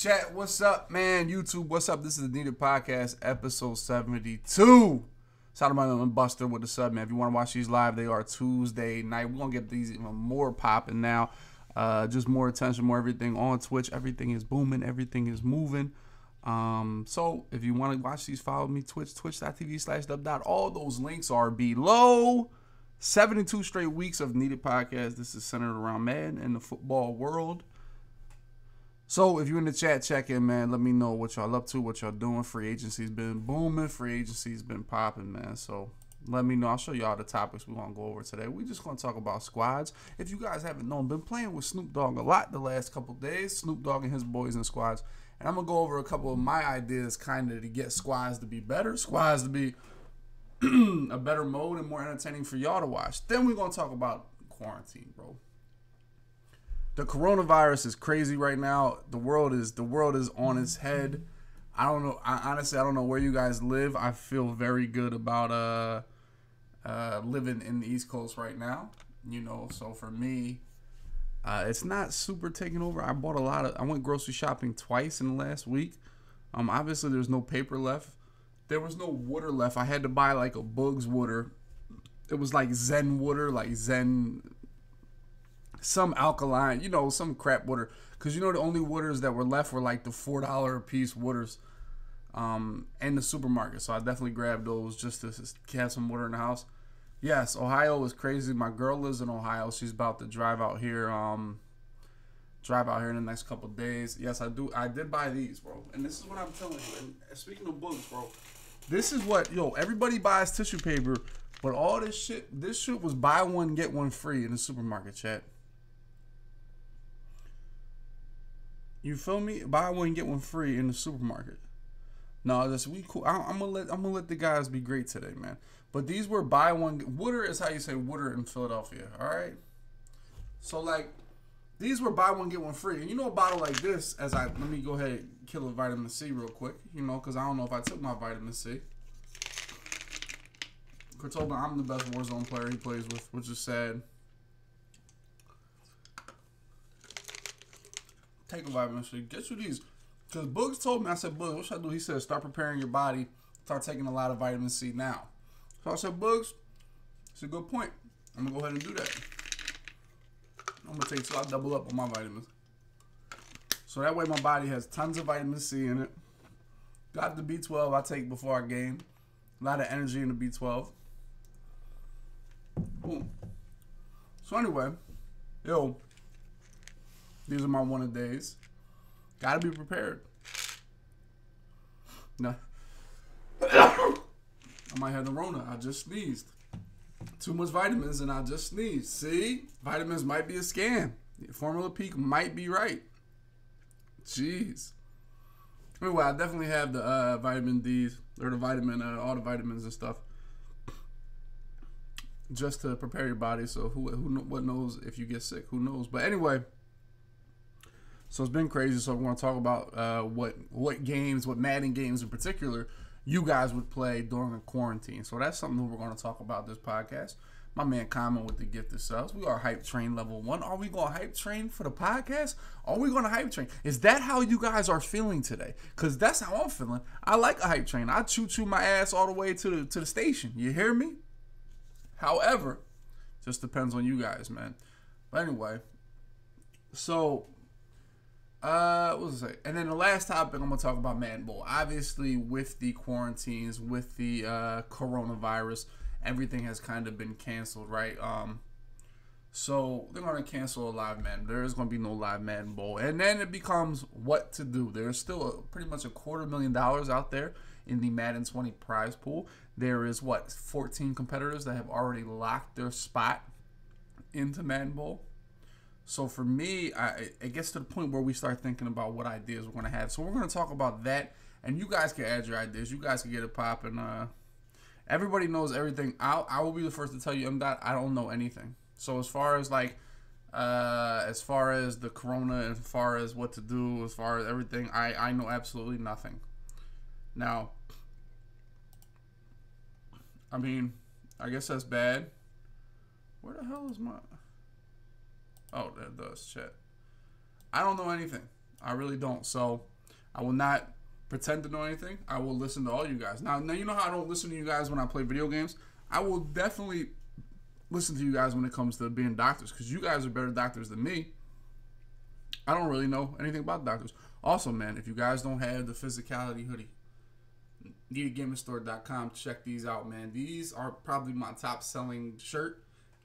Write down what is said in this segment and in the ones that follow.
Chat, what's up, man? YouTube, what's up? This is the Needed Podcast, episode 72. Shout out my man Buster with the sub, man. If you want to watch these live, they are Tuesday night. We're going to get these even more popping now. Just more attention, more everything on Twitch. Everything is booming. Everything is moving. So if you want to watch these, follow me, Twitch, twitch.tv/dub. All those links are below. 72 straight weeks of Needed Podcast. This is centered around Madden and the football world. So if you're in the chat, check in, man. Let me know what y'all up to, what y'all doing. Free agency's been booming. Free agency's been popping, man. So let me know. I'll show y'all the topics we're going to go over today. We're just going to talk about squads. If you guys haven't known, been playing with Snoop Dogg a lot the last couple days. Snoop Dogg and his boys in squads. And I'm going to go over a couple of my ideas kind of to get squads to be better. Squads to be a better mode and more entertaining for y'all to watch. Then we're going to talk about quarantine, bro. The coronavirus is crazy right now. The world is on its head. I don't know. I don't know where you guys live. I feel very good about living in the East Coast right now. You know, so for me, it's not super taking over. I went grocery shopping twice in the last week. Obviously there's no paper left. There was no water left. I had to buy like a Bugs water. It was like Zen water, like Zen, some alkaline, you know, some crap water, because you know the only waters that were left were like the $4 a piece waters in the supermarket. So I definitely grabbed those just to have some water in the house. Yes, Ohio is crazy. My girl lives in Ohio. She's about to drive out here in the next couple of days. Yes, I did buy these, bro, and this is what I'm telling you. And speaking of books, bro, this is what, yo, everybody buys tissue paper, but all this shit was buy one get one free in the supermarket, chat. You feel me? Buy one get one free in the supermarket. No, that's we cool. I'm gonna let the guys be great today, man. But these were buy one. Water is how you say water in Philadelphia. All right. So like, these were buy one get one free. And you know a bottle like this. Let me go ahead and kill a vitamin C real quick. You know, because I don't know if I took my vitamin C. Cortoba, I'm the best Warzone player he plays with, which is sad. Take a vitamin C. Get you these. Because Boogs told me, I said, Boogs, what should I do? He said, start preparing your body. Start taking a lot of vitamin C now. So I said, Boogs, it's a good point. I'm going to go ahead and do that. I'm going to take, so I'll double up on my vitamins. So that way my body has tons of vitamin C in it. Got the B12 I take before our game. A lot of energy in the B12. Boom. So anyway, yo, these are my one of days. Gotta be prepared. No. I might have the Rona. I just sneezed. Too much vitamins and I just sneezed. See? Vitamins might be a scam. Formula Peak might be right. Jeez. Anyway, I definitely have the vitamin D's, or the vitamin, all the vitamins and stuff, just to prepare your body. So what knows if you get sick? Who knows? But anyway. So it's been crazy. So we're going to talk about what Madden games in particular you guys would play during a quarantine. So that's something that we're going to talk about this podcast. My man Common with the gift of subs. We are hype train level 1. Are we going to hype train for the podcast? Are we going to hype train? Is that how you guys are feeling today? Because that's how I'm feeling. I like a hype train. I choo-choo my ass all the way to the station. You hear me? However, just depends on you guys, man. But anyway, so... what was I saying? And then the last topic I'm gonna talk about Madden Bowl. Obviously, with the quarantines, with the coronavirus, everything has kind of been canceled, right? So they're gonna cancel a live Madden. There is gonna be no live Madden Bowl. And then it becomes what to do. There's still pretty much $250,000 out there in the Madden 20 prize pool. There is 14 competitors that have already locked their spot into Madden Bowl. So for me, it gets to the point where we start thinking about what ideas we're going to have. So we're going to talk about that, and you guys can add your ideas. You guys can get it popping. Everybody knows everything. I will be the first to tell you, I don't know anything. So as far as like, as far as the corona, as far as what to do, as far as everything, I know absolutely nothing. Now, I mean, I guess that's bad. Where the hell is my... Oh, that does, chat. I don't know anything. I really don't. So I will not pretend to know anything. I will listen to all you guys. Now you know how I don't listen to you guys when I play video games. I will definitely listen to you guys when it comes to being doctors, because you guys are better doctors than me. I don't really know anything about doctors. Also, man, if you guys don't have the physicality hoodie, neededgamingstore.com, check these out, man. These are probably my top selling shirt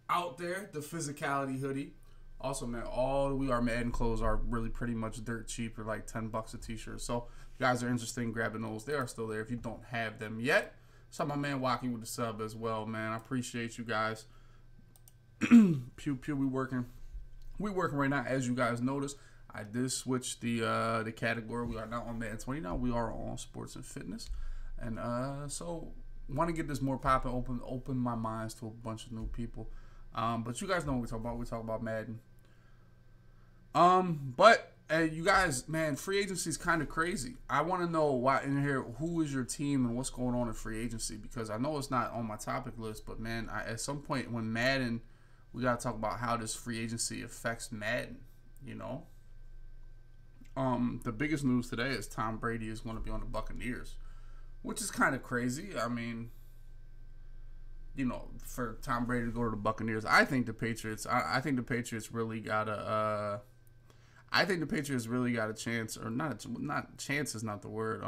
out there, the physicality hoodie. Also, man, all the We Are Madden clothes are really pretty much dirt cheap, or like $10 a t-shirt. So if you guys are interested in grabbing those, they are still there if you don't have them yet. So my man Wacky with the sub as well, man. I appreciate you guys. Pew pew, we working right now. As you guys notice, I did switch the category. We are not on Madden 20 now. We are on sports and fitness, and so want to get this more popping, open my minds to a bunch of new people. But you guys know what we talk about. We talk about Madden. But you guys, man, free agency is kind of crazy. I want to know why in here. Who is your team and what's going on in free agency? Because I know it's not on my topic list, but man, at some point when Madden, we gotta talk about how this free agency affects Madden. You know. The biggest news today is Tom Brady is going to be on the Buccaneers, which is kind of crazy. I mean, you know, for Tom Brady to go to the Buccaneers, I think the Patriots really got a, I think the Patriots really got a chance, or not chance is not the word.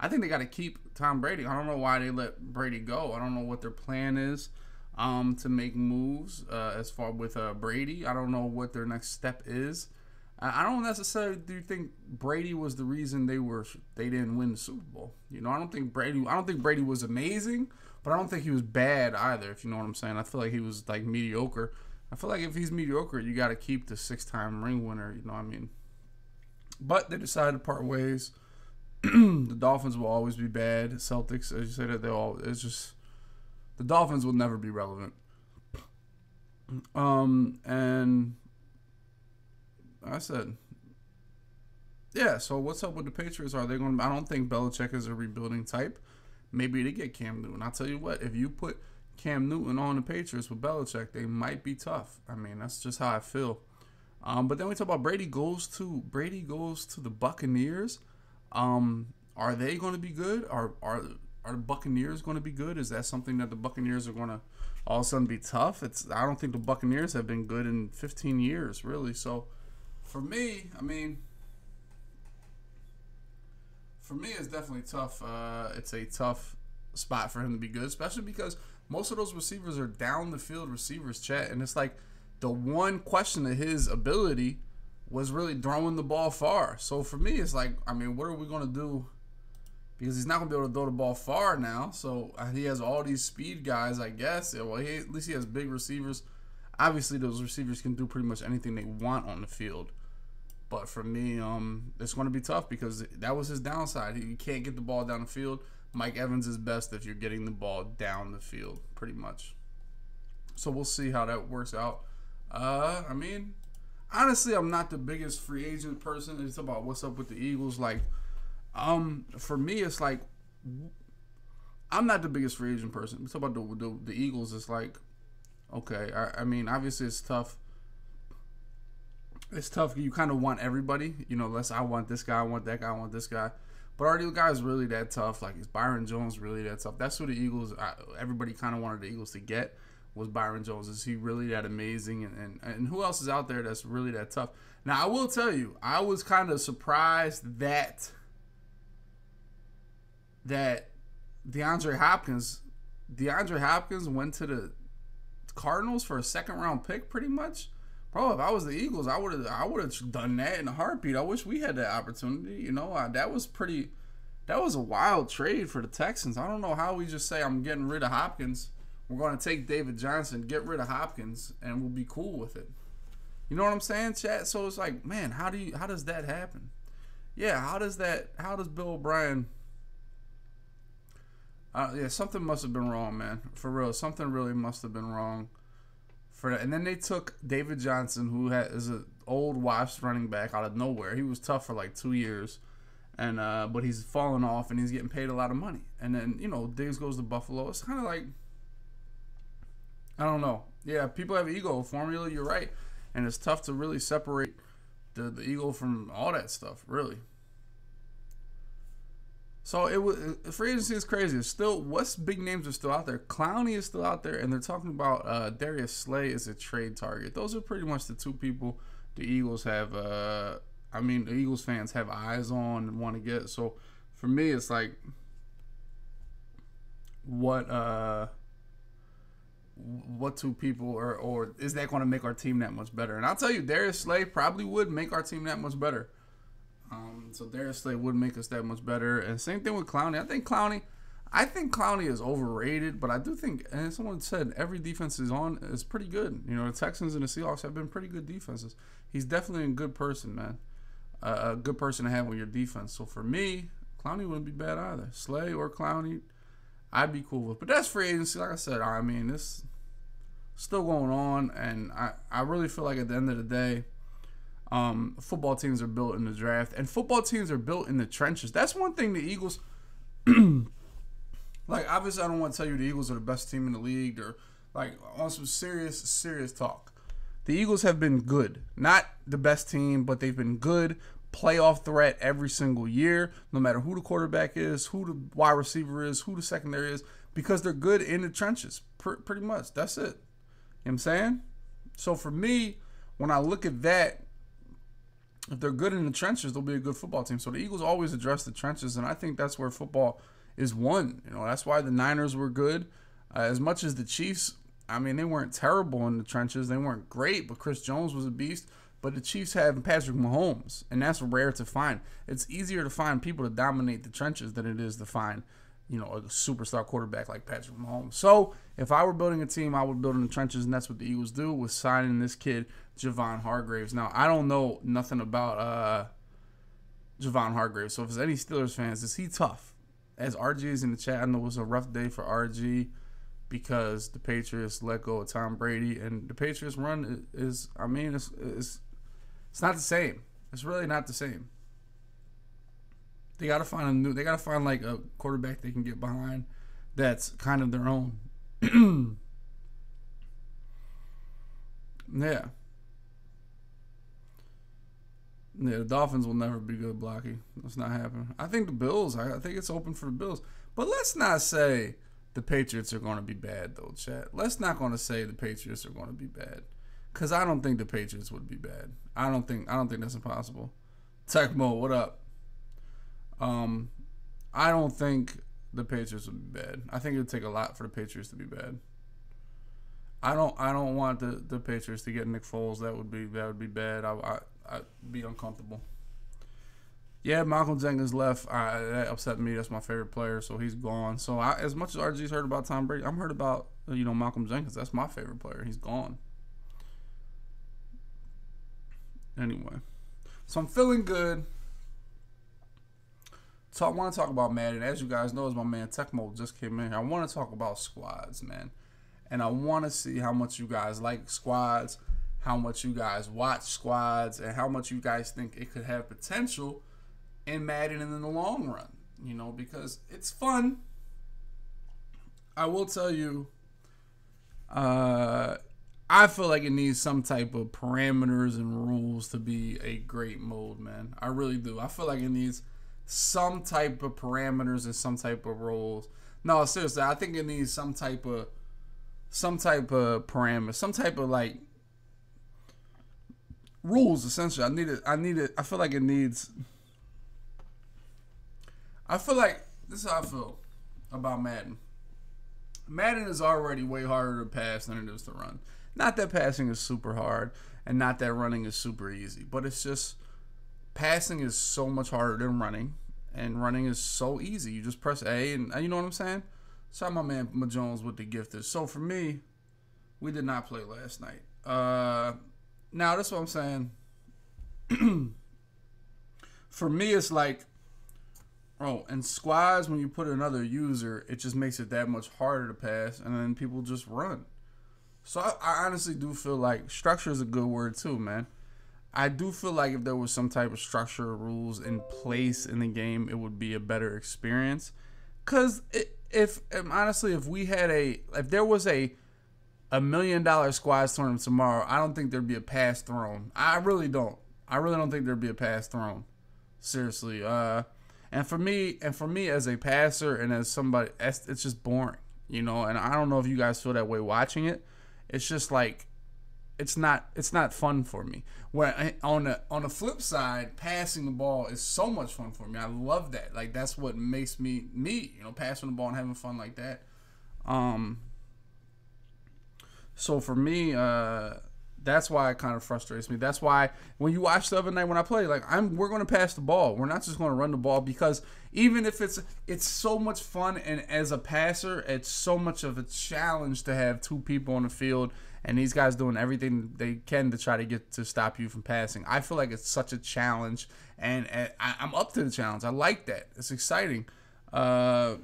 I think they got to keep Tom Brady. I don't know why they let Brady go. I don't know what their plan is, to make moves as far with Brady. I don't know what their next step is. I don't necessarily think Brady was the reason they didn't win the Super Bowl. You know, I don't think Brady was amazing, but I don't think he was bad either, if you know what I'm saying. I feel like he was like mediocre. I feel like if he's mediocre, you got to keep the 6-time ring winner, you know what I mean? But they decided to part ways. The Dolphins will always be bad. Celtics, as you say that, it's just the Dolphins will never be relevant. And I said, yeah, so what's up with the Patriots? Are they going to, I don't think Belichick is a rebuilding type. Maybe they get Cam Newton. I'll tell you what, if you put Cam Newton on the Patriots with Belichick, they might be tough. I mean, that's just how I feel. But then we talk about Brady goes to the Buccaneers. Are they going to be good? Are the Buccaneers going to be good? Is that something that the Buccaneers are going to all of a sudden be tough? I don't think the Buccaneers have been good in 15 years, really. So for me, I mean, for me, it's definitely tough. It's a tough spot for him to be good, especially because most of those receivers are down the field receivers, chat. And it's like the one question of his ability was really throwing the ball far. So for me, it's like, I mean, what are we going to do? Because he's not going to be able to throw the ball far now. So he has all these speed guys, I guess. Yeah, well, at least he has big receivers. Obviously, those receivers can do pretty much anything they want on the field. But for me, it's going to be tough because that was his downside. He can't get the ball down the field. Mike Evans is best if you're getting the ball down the field, pretty much. So we'll see how that works out. I mean, honestly, I'm not the biggest free agent person. It's about what's up with the Eagles. Like, for me, it's like I'm not the biggest free agent person. It's about the Eagles. It's like, okay, I mean, obviously it's tough. It's tough. You kind of want everybody, you know. Unless I want this guy, I want that guy, I want this guy. But are these guys really that tough? Like, is Byron Jones really that tough? That's who the Eagles, everybody kind of wanted the Eagles to get, was Byron Jones. Is he really that amazing? And who else is out there that's really that tough? Now, I will tell you, I was kind of surprised that DeAndre Hopkins went to the Cardinals for a second-round pick, pretty much. Bro, if I was the Eagles, I would have done that in a heartbeat. I wish we had that opportunity. You know, that was a wild trade for the Texans. I don't know how we just say I'm getting rid of Hopkins. We're going to take David Johnson, get rid of Hopkins, and we'll be cool with it. You know what I'm saying, chat? So it's like, man, how does that happen? Yeah, how does Bill O'Brien? Yeah, something must have been wrong, man. For real, something really must have been wrong. And then they took David Johnson, who is an old washed running back out of nowhere. He was tough for like 2 years, and but he's fallen off and he's getting paid a lot of money. And then, you know, Diggs goes to Buffalo. It's kind of like, I don't know. Yeah, people have ego formula. You're right, and it's tough to really separate the Eagle from all that stuff, really. So it was, free agency is crazy. It's still, what's big names are still out there. Clowney is still out there, and they're talking about Darius Slay is a trade target. Those are pretty much the two people the Eagles have. I mean, the Eagles fans have eyes on and want to get. So for me, it's like, what two people, or is that going to make our team that much better? And I'll tell you, Darius Slay probably would make our team that much better. So Darius Slay would make us that much better. And same thing with Clowney. I think Clowney is overrated, but I do think, and someone said, every defense is on is pretty good. You know, the Texans and the Seahawks have been pretty good defenses. He's definitely a good person, man. A good person to have on your defense. So for me, Clowney wouldn't be bad either. Slay or Clowney, I'd be cool with. But that's free agency. Like I said, I mean, this still going on, and I really feel like at the end of the day, football teams are built in the draft, and football teams are built in the trenches. That's one thing the Eagles, like, obviously I don't want to tell you the Eagles are the best team in the league, or like on some serious talk. The Eagles have been good. Not the best team, but they've been good. Playoff threat every single year, no matter who the quarterback is, who the wide receiver is, who the secondary is, because they're good in the trenches, pretty much. That's it. You know what I'm saying? So for me, when I look at that, if they're good in the trenches, they'll be a good football team. So the Eagles always address the trenches, and I think that's where football is won. You know, that's why the Niners were good. As much as the Chiefs, I mean, they weren't terrible in the trenches. They weren't great, but Chris Jones was a beast. But the Chiefs have Patrick Mahomes, and that's rare to find. It's easier to find people to dominate the trenches than it is to find, you know, a superstar quarterback like Patrick Mahomes. So if I were building a team, I would build in the trenches, and that's what the Eagles do with signing this kid, Javon Hargraves. Now, I don't know nothing about Javon Hargraves, so if there's any Steelers fans, is he tough? As RG is in the chat, I know it was a rough day for RG because the Patriots let go of Tom Brady, and the Patriots run is, I mean, it's not the same. It's really not the same. They gotta find They gotta find like a quarterback they can get behind that's kind of their own. Yeah. The Dolphins will never be good blocking. That's not happening. I think the Bills. I think it's open for the Bills. But let's not say the Patriots are going to be bad though, chat. Let's not going to say the Patriots are going to be bad. Cause I don't think the Patriots would be bad. I don't think that's impossible. Tecmo, what up? I don't think the Patriots would be bad. I think it would take a lot for the Patriots to be bad. I don't want the Patriots to get Nick Foles. That would be bad. I'd be uncomfortable. Yeah, Malcolm Jenkins left. That upset me. That's my favorite player, so he's gone. So as much as RG's heard about Tom Brady, I'm heard about, you know, Malcolm Jenkins. That's my favorite player. He's gone. Anyway, so I'm feeling good. So I want to talk about Madden. As you guys know, as my man Tecmo just came in here, I want to talk about squads, man. And I want to see how much you guys like squads, how much you guys watch squads, and how much you guys think it could have potential in Madden and in the long run. You know, because it's fun. I will tell you, I feel like it needs some type of parameters and rules to be a great mode, man. I really do. I feel like it needs some type of parameters and some type of rules. No, seriously, I think it needs some type of parameters, some type of like rules. Essentially, I need it. I feel like it needs. I feel like this is how I feel about Madden. Madden is already way harder to pass than it is to run. Not that passing is super hard, and not that running is super easy, but it's just passing is so much harder than running, and running is so easy. You just press A, and you know what I'm saying? Shout out my man Jones with the gifted. So for me, we did not play last night. Now, that's what I'm saying. For me, it's like, oh, and squads, when you put another user, it just makes it that much harder to pass, and then people just run. So I honestly do feel like structure is a good word too, man. I do feel like if there was some type of structure or rules in place in the game, it would be a better experience. Cause if we had if there was a $1 million squads tournament tomorrow, I don't think there'd be a pass thrown. I really don't. I really don't think there'd be a pass thrown. Seriously. And for me as a passer and as somebody, it's just boring, you know. And I don't know if you guys feel that way watching it. It's just like, it's not fun for me. Where on the flip side, passing the ball is so much fun for me. I love that. Like, that's what makes me, you know, passing the ball and having fun like that. So for me, that's why it kind of frustrates me. That's why when you watch the other night when I play, like, we're going to pass the ball. We're not just going to run the ball, because even if it's so much fun, and as a passer, it's so much of a challenge to have two people on the field and these guys doing everything they can to try to get to stop you from passing. I feel like it's such a challenge, and I'm up to the challenge. I like that. It's exciting. But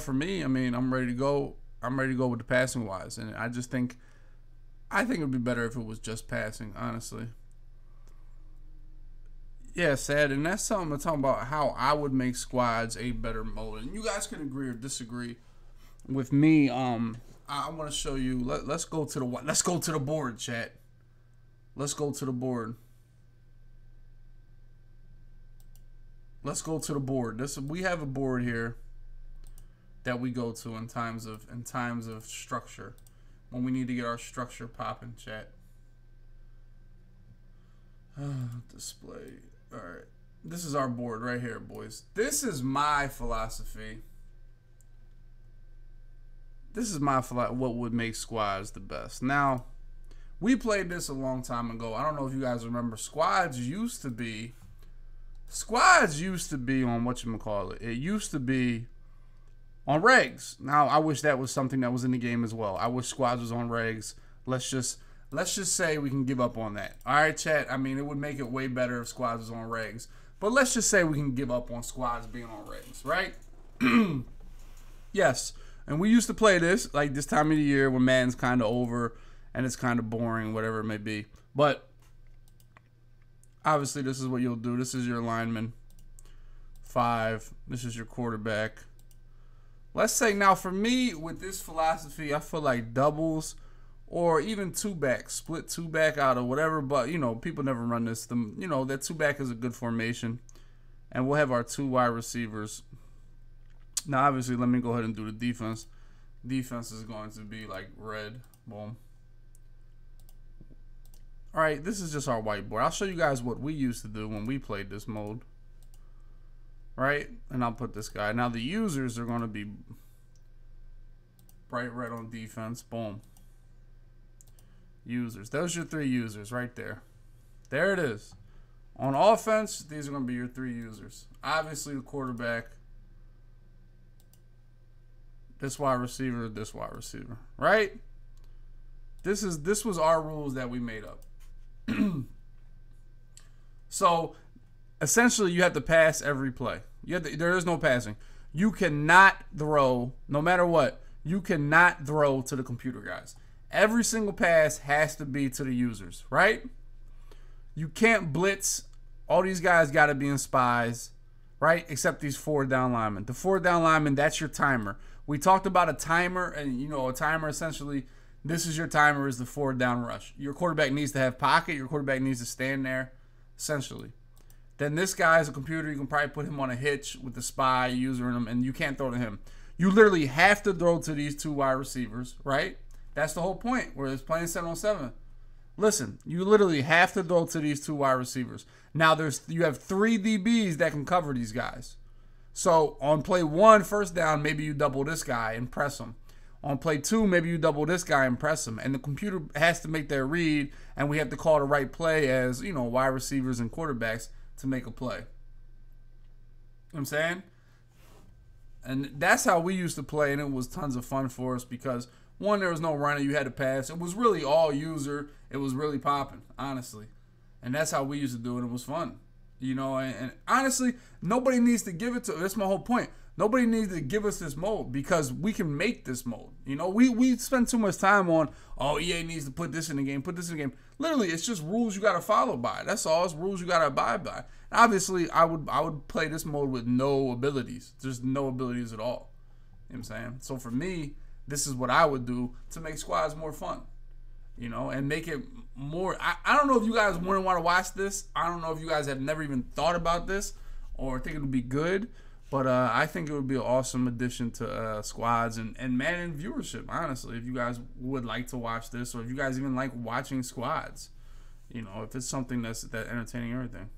for me, I mean, I'm ready to go. I'm ready to go with the passing wise, and I just think it would be better if it was just passing, honestly. Yeah, sad. And that's something I'm talking about, how I would make squads a better mode. And you guys can agree or disagree with me. I want to show you. Let's go to the board, chat. Let's go to the board. Let's go to the board. We have a board here that we go to in times of structure, when we need to get our structure popping, chat. Display. All right. This is our board right here, boys. This is my philosophy. This is my philosophy, what would make squads the best. Now, we played this a long time ago. I don't know if you guys remember. Squads used to be on whatchamacallit. It used to be on regs. Now, I wish that was something that was in the game as well. I wish squads was on regs. Let's just say we can give up on that. All right, chat. I mean, it would make it way better if squads was on regs. But let's just say we can give up on squads being on regs, right? Yes. And we used to play this, like, this time of the year when Madden's kind of over and it's kind of boring, whatever it may be. But obviously, this is what you'll do. This is your lineman. 5. This is your quarterback. Let's say, now for me, with this philosophy, I feel like doubles or even two-back, split two-back out or whatever, but, you know, people never run this. You know, that two-back is a good formation, and we'll have our two wide receivers. Now, obviously, let me go ahead and do the defense. Defense is going to be, like, red. Boom. All right, this is just our whiteboard. I'll show you guys what we used to do when we played this mode. Right, and I'll put this guy. Now the users are going to be bright red on defense. Boom. Users. Those are your 3 users right there. There it is. On offense, these are going to be your 3 users. Obviously, the quarterback. This wide receiver. This wide receiver. Right. This was our rules that we made up. So. Essentially, you have to pass every play. There is no passing. You cannot throw, no matter what, you cannot throw to the computer guys. Every single pass has to be to the users, right? You can't blitz. All these guys got to be in spies, right? Except these 4 down linemen. The 4 down linemen, that's your timer. We talked about a timer, and, you know, a timer essentially, this is your timer, is the 4 down rush. Your quarterback needs to have pocket. Your quarterback needs to stand there, essentially. Then this guy is a computer. You can probably put him on a hitch with the spy user in him, and you can't throw to him. You literally have to throw to these 2 wide receivers, right? That's the whole point, where it's playing 7-on-7. Listen, you literally have to throw to these 2 wide receivers. Now, you have 3 DBs that can cover these guys. So, on play 1, first down, maybe you double this guy and press him. On play 2, maybe you double this guy and press him. And the computer has to make their read, and we have to call the right play as, you know, wide receivers and quarterbacks to make a play. You know what I'm saying? And that's how we used to play, and it was tons of fun for us because, one, there was no runner. You had to pass. It was really all user. It was really popping, honestly. And that's how we used to do it. It was fun. You know, and honestly, nobody needs to give it to us. That's my whole point. Nobody needs to give us this mode because we can make this mode. You know, we spend too much time on, oh, EA needs to put this in the game, put this in the game. Literally, it's just rules you got to follow by. That's all. It's rules you got to abide by. And obviously, I would play this mode with no abilities. Just no abilities at all. You know what I'm saying? So for me, this is what I would do to make squads more fun. you know, and make it more. I don't know if you guys wouldn't want to watch this. I don't know if you guys have never even thought about this or think it would be good. But I think it would be an awesome addition to squads and Madden viewership, honestly, if you guys would like to watch this or if you guys even like watching squads. You know, if it's something that's entertaining or everything.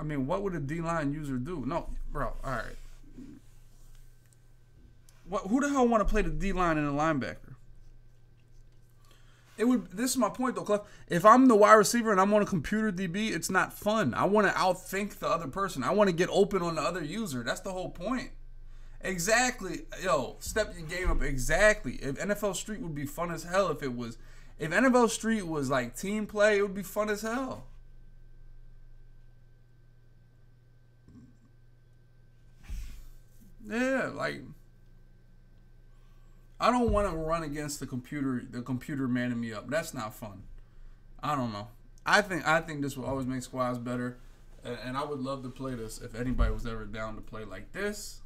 I mean, what would a D-line user do? No, bro, all right. Who the hell want to play the D-line and a linebacker? It would. This is my point, though, Clef. If I'm the wide receiver and I'm on a computer DB, it's not fun. I want to outthink the other person. I want to get open on the other user. That's the whole point. Exactly. Yo, step your game up. Exactly. If NFL Street would be fun as hell if it was. If NFL Street was like team play, it would be fun as hell. Yeah, like. I don't want to run against the computer manning me up. That's not fun. I don't know. I think this will always make squads better, and I would love to play this if anybody was ever down to play like this.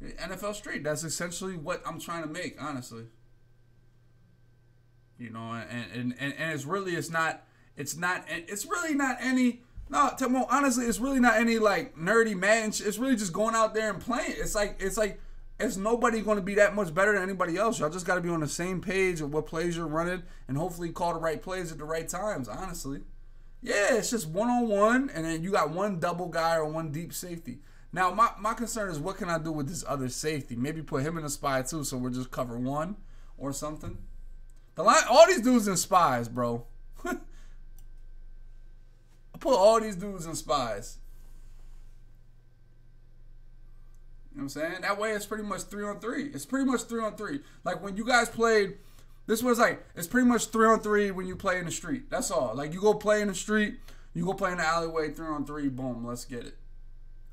NFL Street, that's essentially what I'm trying to make, honestly. You know, and it's really not any like nerdy man shit. It's really just going out there and playing. It's like it's nobody going to be that much better than anybody else. Y'all just got to be on the same page of what plays you're running and hopefully call the right plays at the right times, honestly. Yeah, it's just one-on-one, and then you got one double guy or one deep safety. Now, my concern is what can I do with this other safety? Maybe put him in a spy, too, so we'll just cover one or something. All these dudes in spies, bro. I put all these dudes in spies. You know what I'm saying? That way it's pretty much 3-on-3. It's pretty much 3-on-3. Like when you guys played, this was like, it's pretty much 3-on-3 when you play in the street. That's all. Like you go play in the street, you go play in the alleyway, 3-on-3, boom, let's get it.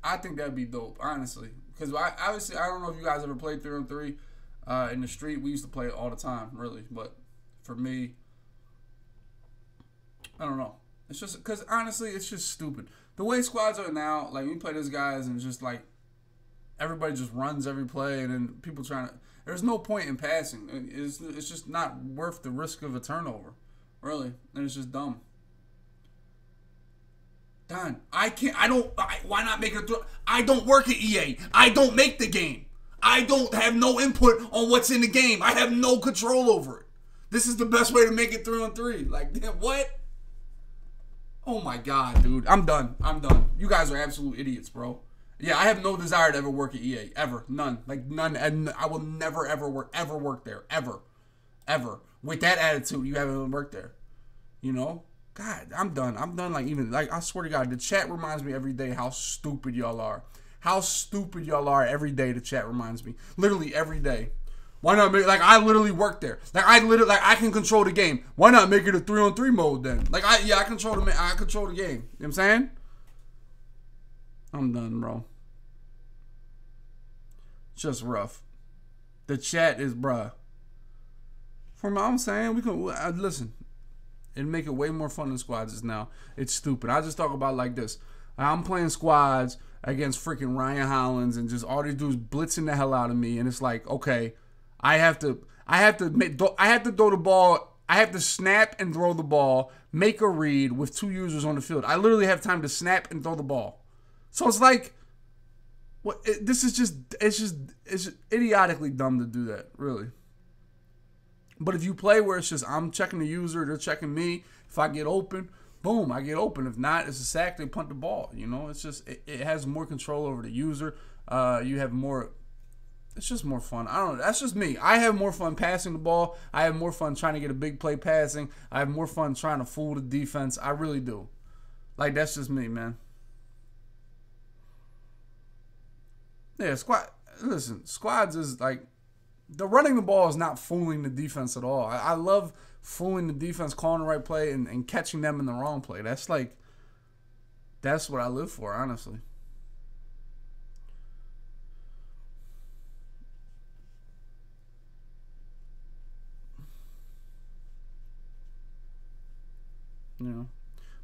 I think that'd be dope, honestly. Because obviously, I don't know if you guys ever played 3-on-3 in the street. We used to play it all the time, really. But for me, I don't know. It's just, because honestly, it's just stupid. The way squads are now, like we play these guys and just like, everybody just runs every play, and then people trying to. There's no point in passing. It's just not worth the risk of a turnover, really. And it's just dumb. Done. I can't. I don't. Why not make a throw? I don't work at EA. I don't make the game. I don't have no input on what's in the game. I have no control over it. This is the best way to make it 3-on-3. Like what? Oh my god, dude. I'm done. You guys are absolute idiots, bro. Yeah, I have no desire to ever work at EA, ever, none, like none, and I will never, ever work there, ever. With that attitude, you haven't even worked there, you know? God, I'm done, like even, like I swear to God, the chat reminds me every day how stupid y'all are. How stupid y'all are every day, the chat reminds me, literally every day. Why not make, like I literally work there, like I literally, like I can control the game. Why not make it a 3-on-3 mode then? Like I control the game, you know what I'm saying? I'm done, bro. Just rough. The chat is, bruh. For my own saying, we can listen. It'd make it way more fun than squads is now. It's stupid. I just talk about it like this. I'm playing squads against freaking Ryan Hollins and just all these dudes blitzing the hell out of me, and it's like, okay, I have to throw the ball. I have to snap and throw the ball, make a read with two users on the field. I literally have time to snap and throw the ball. So it's like, what? This is just, it's just idiotically dumb to do that, really. But if you play where it's just, I'm checking the user, they're checking me. If I get open, boom, I get open. If not, it's a sack, they punt the ball. You know, it's just, it has more control over the user. You have more, it's just more fun. I don't know, that's just me. I have more fun passing the ball. I have more fun trying to get a big play passing. I have more fun trying to fool the defense. I really do. Like, that's just me, man. Yeah, squads is like, the running the ball is not fooling the defense at all. I love fooling the defense, calling the right play, and catching them in the wrong play. That's like, that's what I live for, honestly. You know,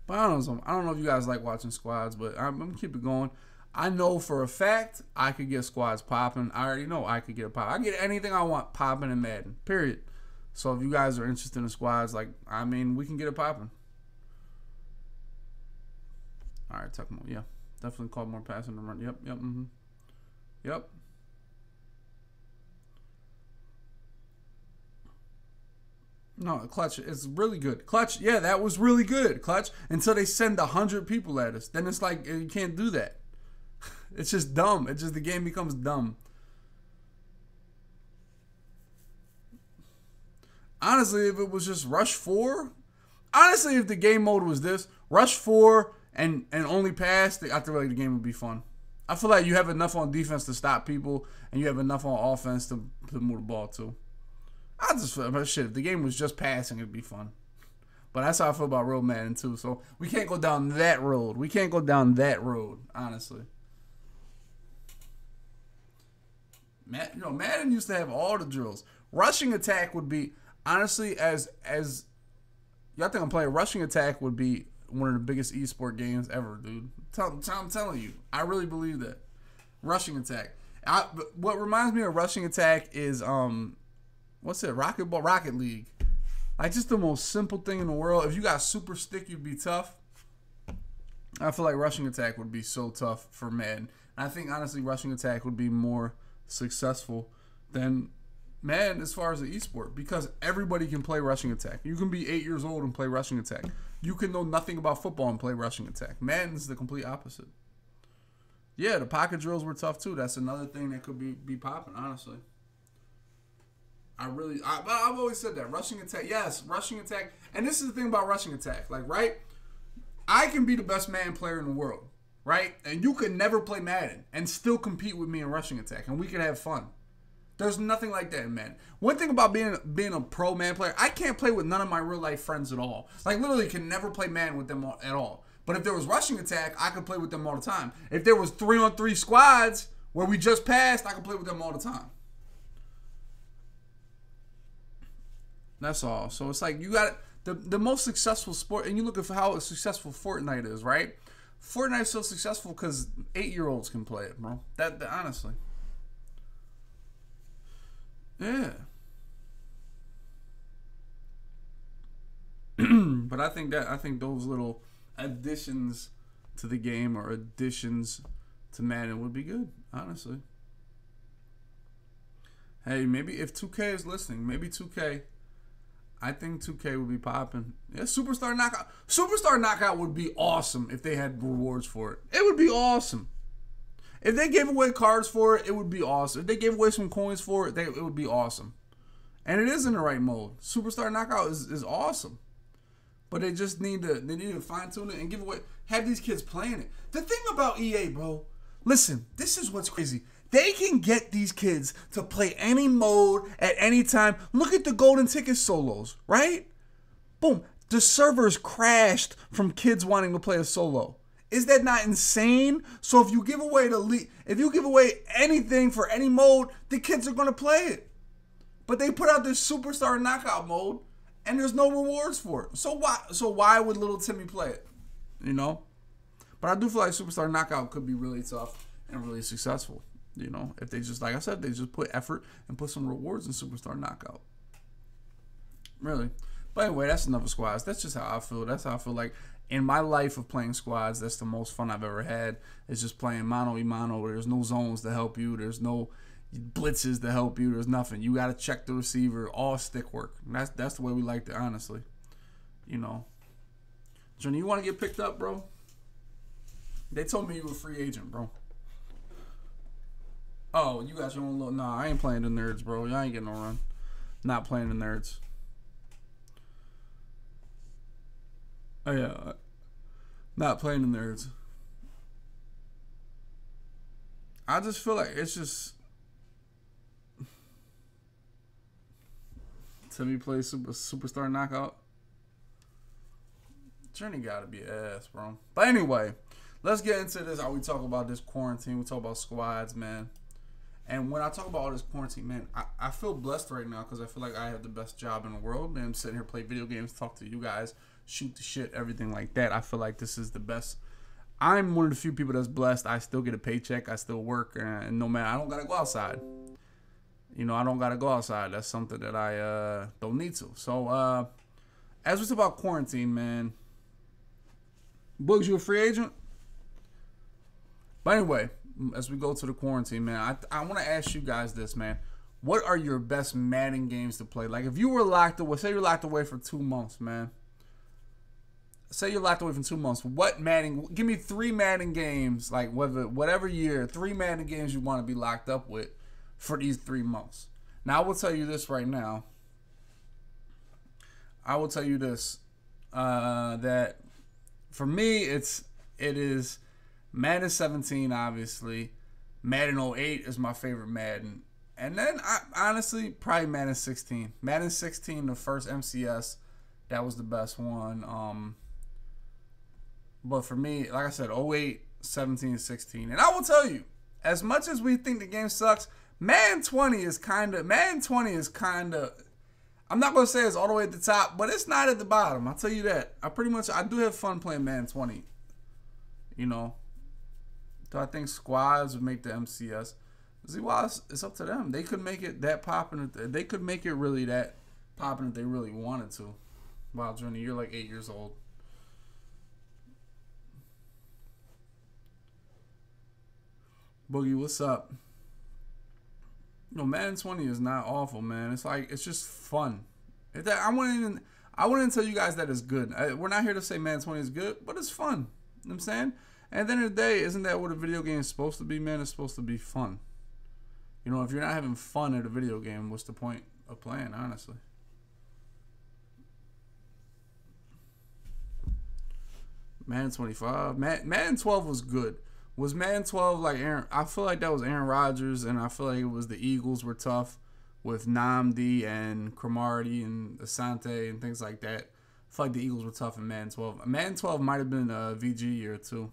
but I don't know if you guys like watching squads, but I'm gonna keep it going. I know for a fact I could get squads popping. I already know I could get pop. I get anything I want popping in Madden, period. So if you guys are interested in squads, like, I mean, we can get it popping. All right, Tuckmo, yeah. Definitely call more passing than run. Yep, yep, mm-hmm. Yep. No, Clutch is really good. Clutch, yeah, that was really good, Clutch. Until they send 100 people at us. Then it's like, you can't do that. It's just dumb. It's just the game becomes dumb. Honestly, if it was just Rush 4, honestly, if the game mode was this, Rush 4 and only pass, I feel like the game would be fun. I feel like you have enough on defense to stop people, and you have enough on offense to move the ball to. I just feel like, shit, if the game was just passing, it'd be fun. But that's how I feel about Real Madden 2, so we can't go down that road. We can't go down that road, honestly. You know, Madden used to have all the drills. Rushing Attack would be, honestly, as y'all think I'm playing, Rushing Attack would be one of the biggest eSport games ever, dude. I'm telling you. I really believe that. Rushing Attack. What reminds me of Rushing Attack is, what's it? Rocket Ball, Rocket League. Like, just the most simple thing in the world. If you got super stick, you'd be tough. I feel like Rushing Attack would be so tough for Madden. And I think, honestly, Rushing Attack would be more successful than Madden as far as the esport, because everybody can play Rushing Attack. You can be 8 years old and play Rushing Attack. You can know nothing about football and play Rushing Attack. Madden's the complete opposite. Yeah, the pocket drills were tough too. That's another thing that could be popping, honestly. I've always said that. Rushing Attack, yes, Rushing Attack. And this is the thing about Rushing Attack, like, right? I can be the best Madden player in the world, right? And you could never play Madden and still compete with me in Rushing Attack, and we could have fun. There's nothing like that in Madden. One thing about being a pro Madden player, I can't play with none of my real-life friends at all. Like, literally can never play Madden with them at all. But if there was Rushing Attack, I could play with them all the time. If there was 3-on-3 squads where we just passed, I could play with them all the time. That's all. So it's like, you got the most successful sport, and you look at how successful Fortnite is, right? Fortnite's so successful because 8-year-olds can play it, bro. That honestly. Yeah. But I think those little additions to the game or additions to Madden would be good, honestly. Hey, maybe if 2K is listening, maybe 2K. I think 2K would be popping. Yeah, Superstar Knockout. Superstar Knockout would be awesome if they had rewards for it. It would be awesome. If they gave away cards for it, it would be awesome. If they gave away some coins for it, it would be awesome. And it is in the right mode. Superstar Knockout is awesome. But they just need to fine tune it and give away. Have these kids playing it. The thing about EA, bro. Listen, this is what's crazy. They can get these kids to play any mode at any time. Look at the golden ticket solos, right? Boom. The servers crashed from kids wanting to play a solo. Is that not insane? So if you give away if you give away anything for any mode, the kids are going to play it. But they put out this Superstar Knockout mode, and there's no rewards for it. So why would little Timmy play it? You know? But I do feel like Superstar Knockout could be really tough and really successful. You know, if they just, like I said, they just put effort and put some rewards in Superstar Knockout. Really. But anyway, that's enough of squads. That's just how I feel. That's how I feel like in my life of playing squads, that's the most fun I've ever had. It's just playing mano-a-mano where there's no zones to help you. There's no blitzes to help you. There's nothing. You got to check the receiver, all stick work. And that's the way we like it, honestly. You know. Johnny, you want to get picked up, bro? They told me you were a free agent, bro. Oh, you got your own little... Nah, I ain't playing the nerds, bro. Y'all ain't getting no run. Not playing the nerds. Oh, yeah. Not playing the nerds. I just feel like it's just... Timmy plays Superstar Knockout. Journey gotta be ass, bro. But anyway, let's get into this. How we talk about this quarantine. We talk about squads, man. And when I talk about all this quarantine, man, I feel blessed right now because I feel like I have the best job in the world. Man, I'm sitting here, play video games, talk to you guys, shoot the shit, everything like that. I feel like this is the best I'm one of the few people that's blessed. I still get a paycheck. I still work, and no matter, I don't gotta go outside. You know, I don't gotta go outside. That's something that I don't need to. So as we talk about quarantine, man, Boogs, you a free agent? But anyway, as we go to the quarantine, man, I want to ask you guys this, man. What are your best Madden games to play? Like, if you were locked away, say you're locked away for 2 months, man. Say you're locked away for 2 months. What Madden? Give me 3 Madden games, like whatever year, 3 Madden games you want to be locked up with for these 3 months. Now, I will tell you this right now. I will tell you this, that for me, it is Madden 17, obviously. Madden 08 is my favorite Madden. And then, I honestly, probably Madden 16. Madden 16, the first MCS, that was the best one. But for me, like I said, 08, 17, 16. And I will tell you, as much as we think the game sucks, Madden 20 is kind of, I'm not going to say it's all the way at the top, but it's not at the bottom. I'll tell you that. I do have fun playing Madden 20. You know, do I think squads would make the MCS? See, well, it's up to them. They could make it that popping. They could make it really that popping if they really wanted to. Wow, Johnny, you're like 8 years old. Boogie, what's up? No, Madden 20 is not awful, man. It's like, it's just fun. I wouldn't tell you guys that it's good. We're not here to say Madden 20 is good, but it's fun. You know what I'm saying? And at the end of the day, isn't that what a video game is supposed to be, man? It's supposed to be fun. You know, if you're not having fun at a video game, what's the point of playing, honestly? Madden 25. Madden 12 was good. Was Madden 12 like Aaron? I feel like that was Aaron Rodgers, and I feel like it was the Eagles were tough with Namdi and Cromartie and Asante and things like that. I feel like the Eagles were tough in Madden 12. Madden 12 might have been a VG year too.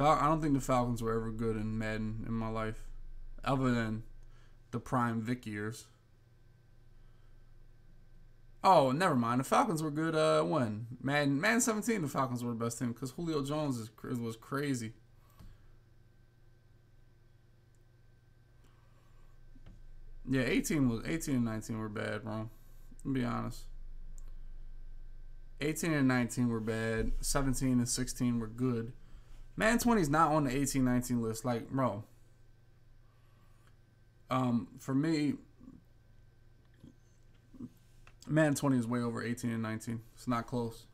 I don't think the Falcons were ever good in Madden in my life, other than the prime Vic years. Oh, never mind. The Falcons were good when Madden 17. The Falcons were the best team because Julio Jones was crazy. Yeah, 18 and 19 were bad, bro. I'll be honest. 18 and 19 were bad. 17 and 16 were good. Madden 20 is not on the 18-19 list. Like, bro. For me, Madden 20 is way over 18 and 19. It's not close.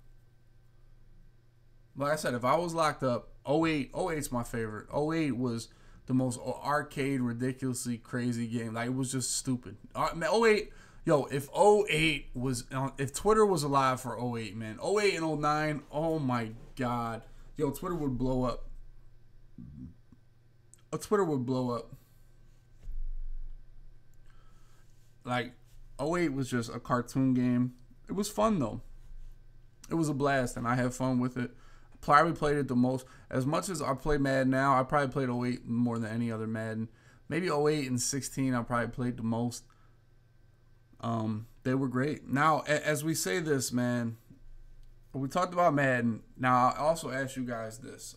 Like I said, if I was locked up, 08's my favorite. 08 was the most arcade, ridiculously crazy game. Like, it was just stupid. 08, yo, if Twitter was alive for 08, man. 08 and 09, oh my God. Yo, Twitter would blow up. Twitter would blow up. Like, 08 was just a cartoon game. It was fun, though. It was a blast, and I had fun with it. Probably played it the most. As much as I play Madden now, I probably played 08 more than any other Madden. Maybe 08 and 16 I probably played the most. They were great. Now, as we say this, man, we talked about Madden. Now, I also ask you guys this.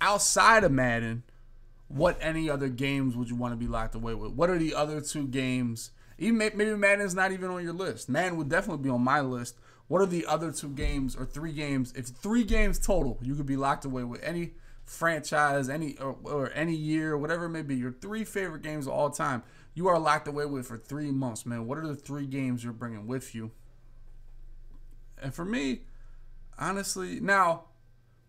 Outside of Madden, what any other games would you want to be locked away with? What are the other two games? Even maybe Madden's not even on your list. Madden would definitely be on my list. What are the other 2 games or 3 games? If 3 games total, you could be locked away with any franchise, or any year, whatever it may be. Your 3 favorite games of all time, you are locked away with for 3 months, man. What are the 3 games you're bringing with you? And for me, honestly, now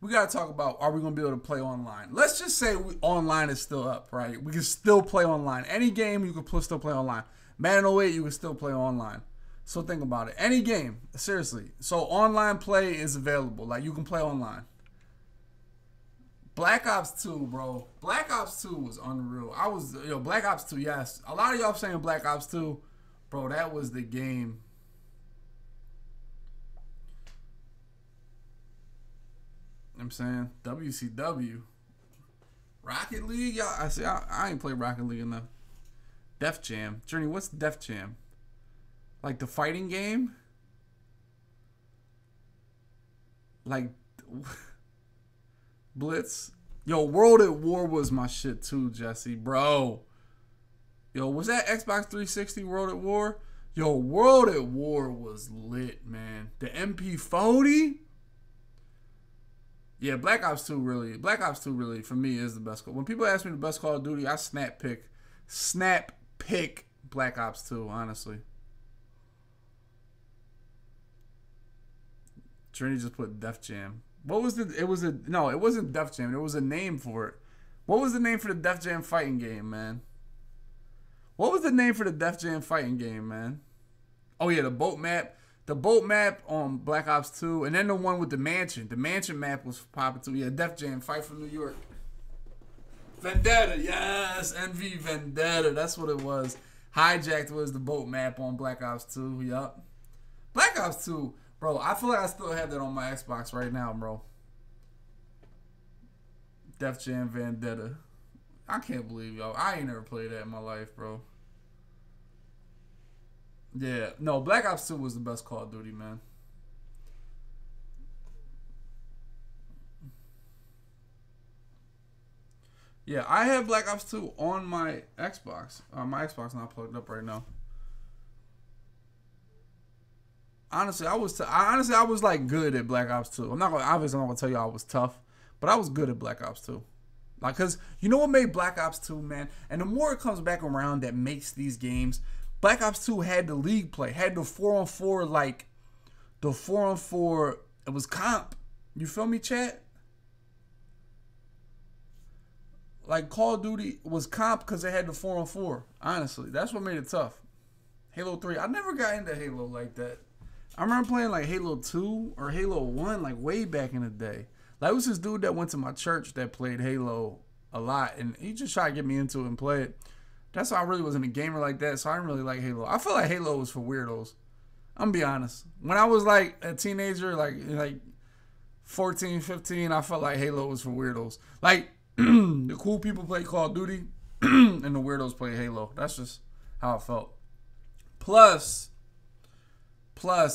we got to talk about, are we going to be able to play online? Let's just say online is still up, right? We can still play online. Any game you can still play online. Madden 08, you can still play online. So think about it. Any game, seriously. So online play is available. Like, you can play online. Black Ops 2, bro. Black Ops 2 was unreal. Black Ops 2, yes. A lot of y'all saying Black Ops 2. Bro, that was the game. You know what I'm saying? WCW. Rocket League, y'all. I ain't played Rocket League enough. Def Jam. Journey, what's Def Jam? Like the fighting game? Like Blitz? Yo, World at War was my shit too, Jesse, bro. Yo, was that Xbox 360 World at War? Yo, World at War was lit, man. The MP40? Yeah, Black Ops 2 really, for me, is the best. When people ask me the best Call of Duty, I snap pick Black Ops 2, honestly. Trinity just put Def Jam. What was the, no, it wasn't Def Jam. There was a name for it. What was the name for the Def Jam fighting game, man? What was the name for the Def Jam fighting game, man? Oh, yeah, the boat map. The boat map on Black Ops 2, and then the one with the mansion. The mansion map was popping too. Yeah, Def Jam, Fight for New York. Vendetta, yes, NV Vendetta. That's what it was. Hijacked was the boat map on Black Ops 2. Yup. Black Ops 2, bro. I feel like I still have that on my Xbox right now, bro. Def Jam Vendetta. I can't believe y'all. I ain't never played that in my life, bro. Yeah, no, Black Ops 2 was the best Call of Duty, man. Yeah, I have Black Ops 2 on my Xbox. My Xbox not plugged up right now. Honestly, I was like good at Black Ops 2. I'm not gonna tell you I was tough, but I was good at Black Ops 2. Like, cause you know what made Black Ops 2, man? And the more it comes back around, that makes these games. Black Ops 2 had the league play, had the 4-on-4, like, the 4-on-4, it was comp. You feel me, chat? Like, Call of Duty was comp because it had the 4-on-4, honestly. That's what made it tough. Halo 3, I never got into Halo like that. I remember playing, like, Halo 2 or Halo 1, like, way back in the day. Like, it was this dude that went to my church that played Halo a lot, and he just tried to get me into it and play it. That's why I really wasn't a gamer like that, so I didn't really like Halo. I feel like Halo was for weirdos. I'm gonna be honest. When I was like a teenager, like 14, 15, I felt like Halo was for weirdos. Like the cool people play Call of Duty and the weirdos play Halo. That's just how it felt. Plus,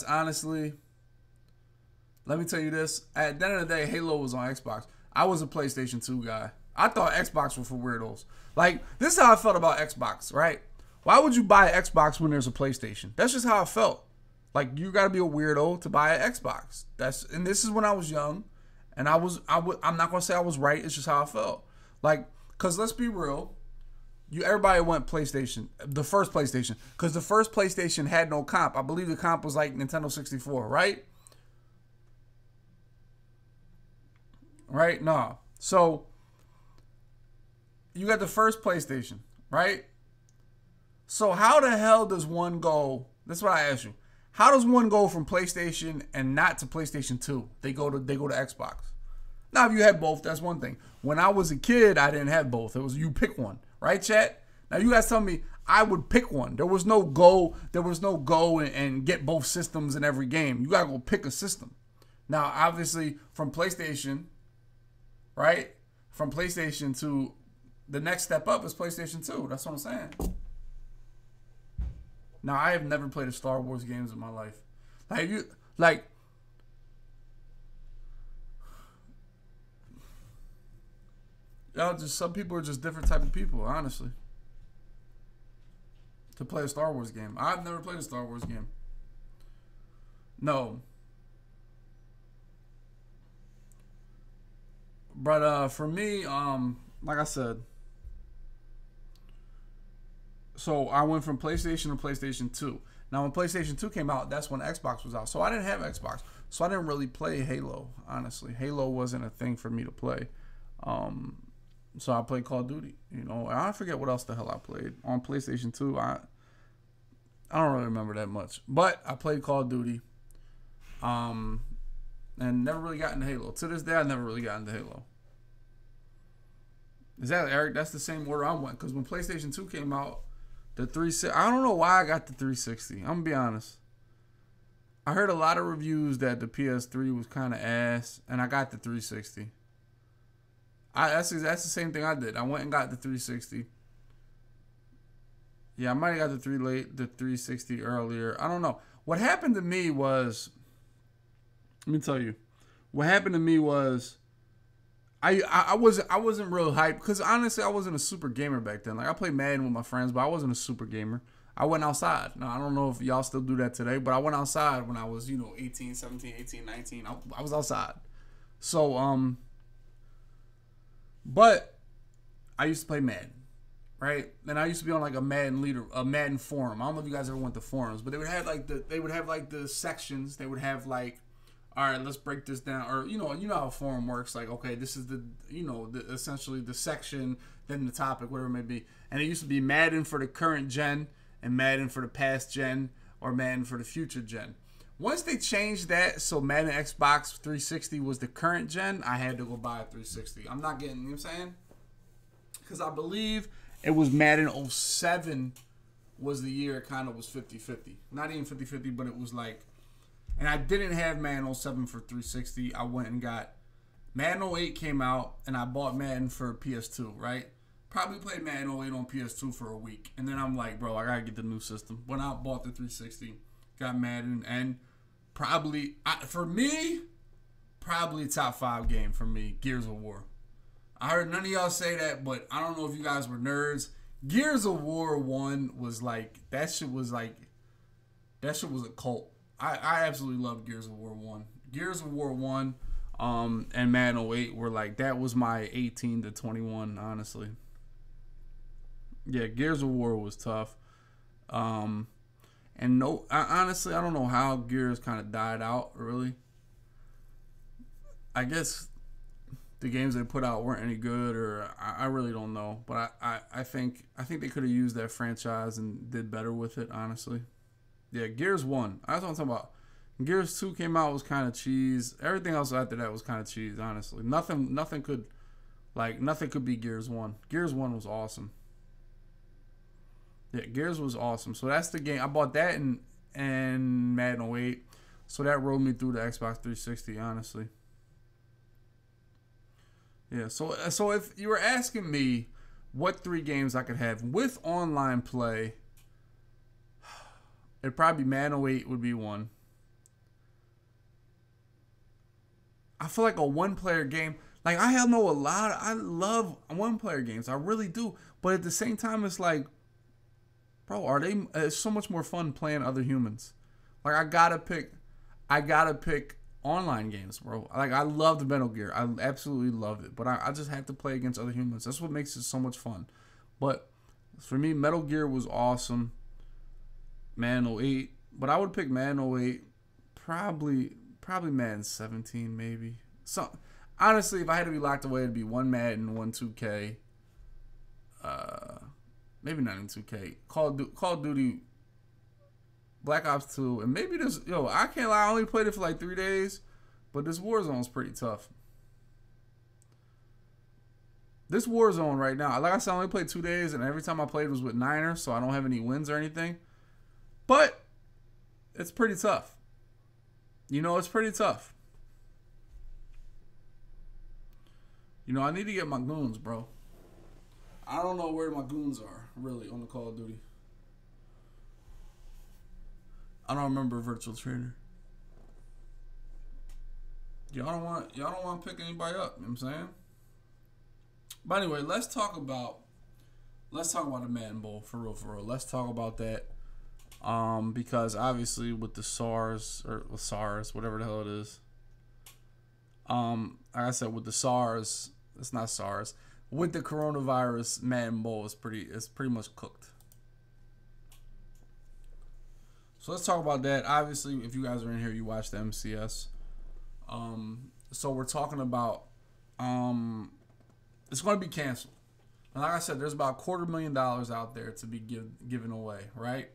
honestly, let me tell you this. At the end of the day, Halo was on Xbox. I was a PlayStation 2 guy. I thought Xbox were for weirdos. Like, this is how I felt about Xbox, right? Why would you buy an Xbox when there's a PlayStation? That's just how I felt. Like, you gotta be a weirdo to buy an Xbox. And this is when I was young, and I'm not gonna say I was right. It's just how I felt. Like, cause let's be real, everybody went PlayStation, the first PlayStation, cause the first PlayStation had no comp. I believe the comp was like Nintendo 64, right? Right? Nah. So. You got the first PlayStation, right? So how the hell does one go? That's what I asked you. How does one go from PlayStation and not to PlayStation 2? They go to Xbox. Now, if you had both, that's one thing. When I was a kid, I didn't have both. It was you pick one, right, chat? Now you guys tell me I would pick one. There was no go and get both systems in every game. You gotta go pick a system. Now, obviously, from PlayStation, right? From PlayStation to the next step up is PlayStation 2. That's what I'm saying. Now, I have never played a Star Wars games in my life. Like, y'all just, some people are just different type of people, honestly. To play a Star Wars game. I've never played a Star Wars game. No. But, for me, like I said, so I went from PlayStation to PlayStation 2. Now, when PlayStation 2 came out, that's when Xbox was out. So I didn't have Xbox. So I didn't really play Halo, honestly. Halo wasn't a thing for me to play. So I played Call of Duty. You know, I forget what else the hell I played. On PlayStation 2, I don't really remember that much. But I played Call of Duty and never really got into Halo. To this day, I never really got into Halo. Exactly, Eric. That's the same order I went. Because when PlayStation 2 came out, the 360... I don't know why I got the 360. I'm going to be honest. I heard a lot of reviews that the PS3 was kind of ass, and I got the 360. That's the same thing I did. I went and got the 360. Yeah, I might have got the 3 late, the 360 earlier. I don't know. What happened to me was, let me tell you, what happened to me was I wasn't real hyped because honestly I wasn't a super gamer back then. Like I played Madden with my friends, but I wasn't a super gamer. I went outside. Now, I don't know if y'all still do that today, but I went outside when I was, you know, 18, 17, 18, 19. I was outside. So, but I used to play Madden, right? And I used to be on like a Madden leader, a Madden forum. I don't know if you guys ever went to forums, but they would have like the sections. They would have like, all right, let's break this down. Or, you know how a forum works. Like, okay, this is the, you know, essentially the section, then the topic, whatever it may be. And it used to be Madden for the current gen and Madden for the past gen or Madden for the future gen. Once they changed that, so Madden Xbox 360 was the current gen, I had to go buy a 360. I'm not getting, you know what I'm saying? Because I believe it was Madden 07 was the year it kind of was 50-50. Not even 50-50, but it was like, and I didn't have Madden 07 for 360. I went and got, Madden 08 came out, and I bought Madden for PS2, right? Probably played Madden 08 on PS2 for a week. And then I'm like, bro, I got to get the new system. Went out, bought the 360. Got Madden, and probably, for me, probably top 5 game for me, Gears of War. I heard none of y'all say that, but I don't know if you guys were nerds. Gears of War 1 was like, that shit was a cult. I absolutely loved Gears of War 1. Gears of War 1 and Madden 08 were like, that was my 18 to 21, honestly. Yeah, Gears of War was tough. And no, honestly, I don't know how Gears kind of died out, really. I guess the games they put out weren't any good, or I really don't know. But I think they could have used that franchise and did better with it, honestly. Yeah, Gears 1. That's what I'm talking about. Gears 2 came out, was kind of cheese. Everything else after that was kind of cheese, honestly. Nothing could be Gears 1. Gears 1 was awesome. Yeah, Gears was awesome. So that's the game. I bought that and Madden 08. So that rolled me through the Xbox 360, honestly. Yeah, so if you were asking me what 3 games I could have with online play, it'd probably be Madden 08 would be one. I feel like a one-player game. Like, I know a lot. I love one-player games. I really do. But at the same time, it's like, bro, it's so much more fun playing other humans. Like, I gotta pick online games, bro. Like, I love the Metal Gear. I absolutely love it. But I just have to play against other humans. That's what makes it so much fun. But for me, Metal Gear was awesome. Madden 08. But I would pick Madden 08. Probably Madden 17, maybe. So, honestly, if I had to be locked away, it'd be one Madden, one 2K. Maybe not in 2K. Call of Duty, Black Ops 2, and maybe this... Yo, I can't lie, I only played it for like 3 days, but this Warzone's pretty tough. This Warzone right now, like I said, I only played 2 days, and every time I played was with Niners, so I don't have any wins or anything. But it's pretty tough. You know, it's pretty tough. You know, I need to get my goons, bro. I don't know where my goons are, really, on the Call of Duty. I don't remember Virtual Trainer. Y'all don't want to pick anybody up, you know what I'm saying? But anyway, let's talk about the Madden Bowl, for real, for real. Let's talk about that. Because obviously with the SARS, whatever the hell it is. Like I said, with the SARS, it's not SARS. With the coronavirus, Madden Bowl is pretty much cooked. So let's talk about that. Obviously, if you guys are in here, you watch the MCS. So we're talking about it's going to be canceled. And like I said, there's about $250,000 out there to be given away, right?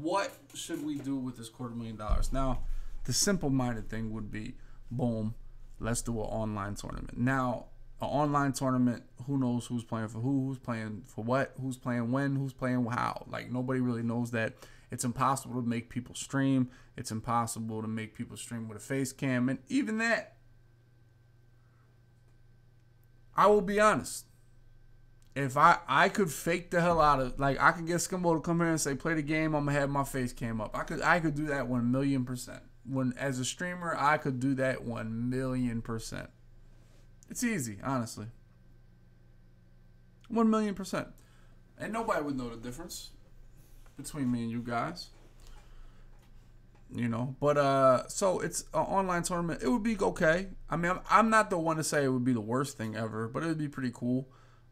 What should we do with this $250,000? Now, the simple-minded thing would be, boom, let's do an online tournament. Now, an online tournament, who knows who's playing for who, who's playing for what, who's playing when, who's playing how. Like, nobody really knows that. It's impossible to make people stream. It's impossible to make people stream with a face cam. And even that, I will be honest, if I could fake the hell out of, like, I could get Skimbo to come here and say, play the game, I'm going to have my face cam up. I could do that 1,000,000%. When, as a streamer, I could do that 1,000,000%. It's easy, honestly. 1,000,000%. And nobody would know the difference between me and you guys. You know, but so it's an online tournament. It would be okay. I mean, I'm not the one to say it would be the worst thing ever, but it would be pretty cool.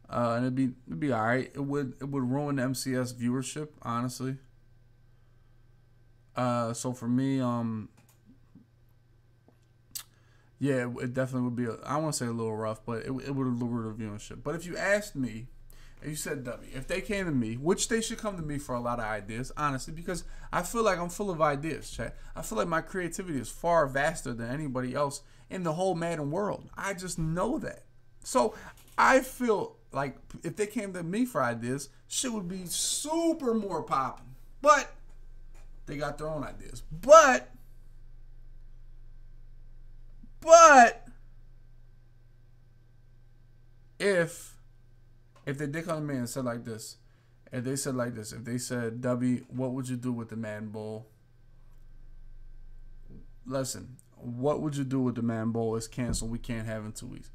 And it'd be all right. It would ruin MCS viewership, honestly. So for me, yeah, it definitely would be. I want to say a little rough, but it would lower the viewership. But if you asked me, and you said, W, if they came to me, which they should come to me for a lot of ideas, honestly, because I feel like I'm full of ideas, chat. I feel like my creativity is far vaster than anybody else in the whole Madden world. I just know that. So I feel like if they came to me for ideas, shit would be super more popping. But they got their own ideas. But if they did come to me and said like this, if they said, W, what would you do with the Madden Bowl? Listen, what would you do with the Madden Bowl is canceled. We can't have it in 2 weeks.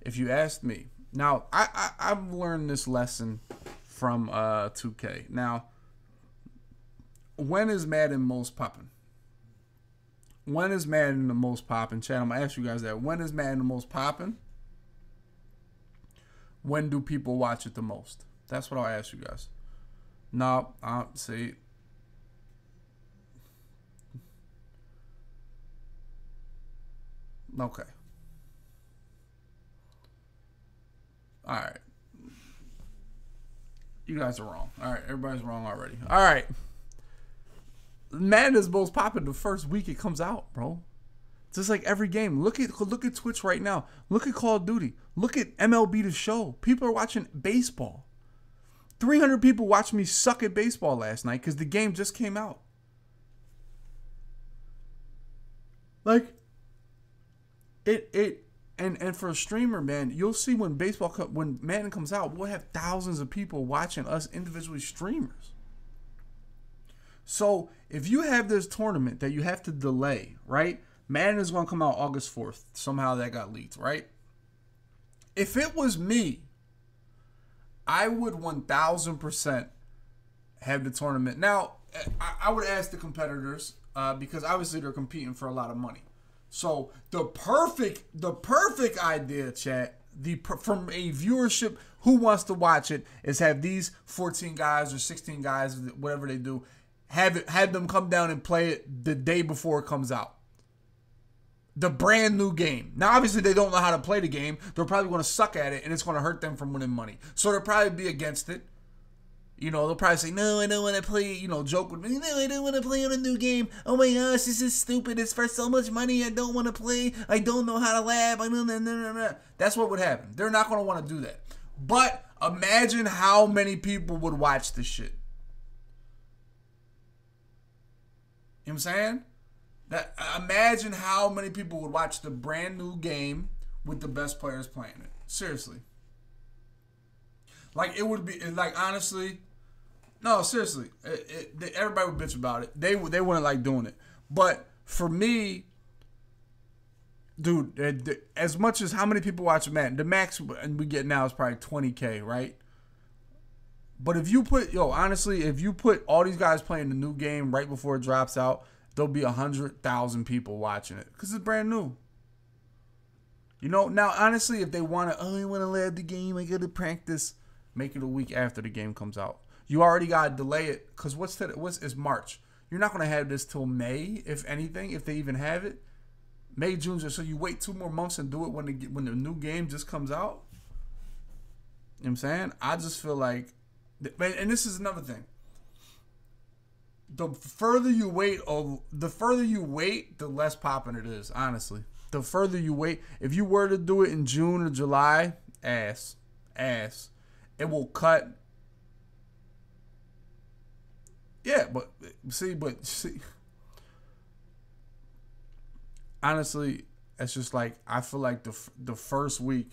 If you asked me, now, I've learned this lesson from 2K. Now, when is Madden most popping? When is Madden the most popping? Chat, I'm going to ask you guys that. When is Madden the most popping? When do people watch it the most? That's what I'll ask you guys. Now, see. Okay. All right. You guys are wrong. All right, everybody's wrong already. All right. Madden is most popping the first week it comes out, bro. Just like every game. Look at Twitch right now. Look at Call of Duty. Look at MLB The Show. People are watching baseball. 300 people watched me suck at baseball last night because the game just came out. Like, and for a streamer, man, you'll see when Madden comes out, we'll have thousands of people watching us individually streamers. So if you have this tournament that you have to delay, right? Madden is going to come out August 4th. Somehow that got leaked, right? If it was me, I would 1,000% have the tournament. Now, I would ask the competitors because obviously they're competing for a lot of money. So the perfect idea, chat, from a viewership who wants to watch it, is have these 14 guys or 16 guys, whatever they do, have them come down and play it the day before it comes out. The brand new game. Now, obviously, they don't know how to play the game. They're probably going to suck at it, and it's going to hurt them from winning money. So they'll probably be against it. You know, they'll probably say, no, I don't want to play, you know, joke with me. No, I don't want to play on a new game. Oh, my gosh, this is stupid. It's for so much money. I don't want to play. I don't know how to laugh. That's what would happen. They're not going to want to do that. But imagine how many people would watch this shit. You know what I'm saying? Imagine how many people would watch the brand new game with the best players playing it. Seriously. Like, it would be, like, honestly, no, seriously. Everybody would bitch about it. They wouldn't like doing it. But for me, dude, as much as how many people watch Madden, the max we get now is probably 20K, right? But if you put, yo, honestly, if you put all these guys playing the new game right before it drops out, there'll be 100,000 people watching it because it's brand new. You know, now, honestly, if they want to, oh, I want to live the game, I got to practice, make it a week after the game comes out. You already got to delay it because it's March. You're not going to have this till May, if anything, if they even have it. May, June, so you wait 2 more months and do it when the new game just comes out. You know what I'm saying? I just feel like, and this is another thing. The further you wait, the less popping it is, honestly. The further you wait, if you were to do it in June or July, ass, it will cut. Yeah, but see, honestly, it's just like, I feel like the first week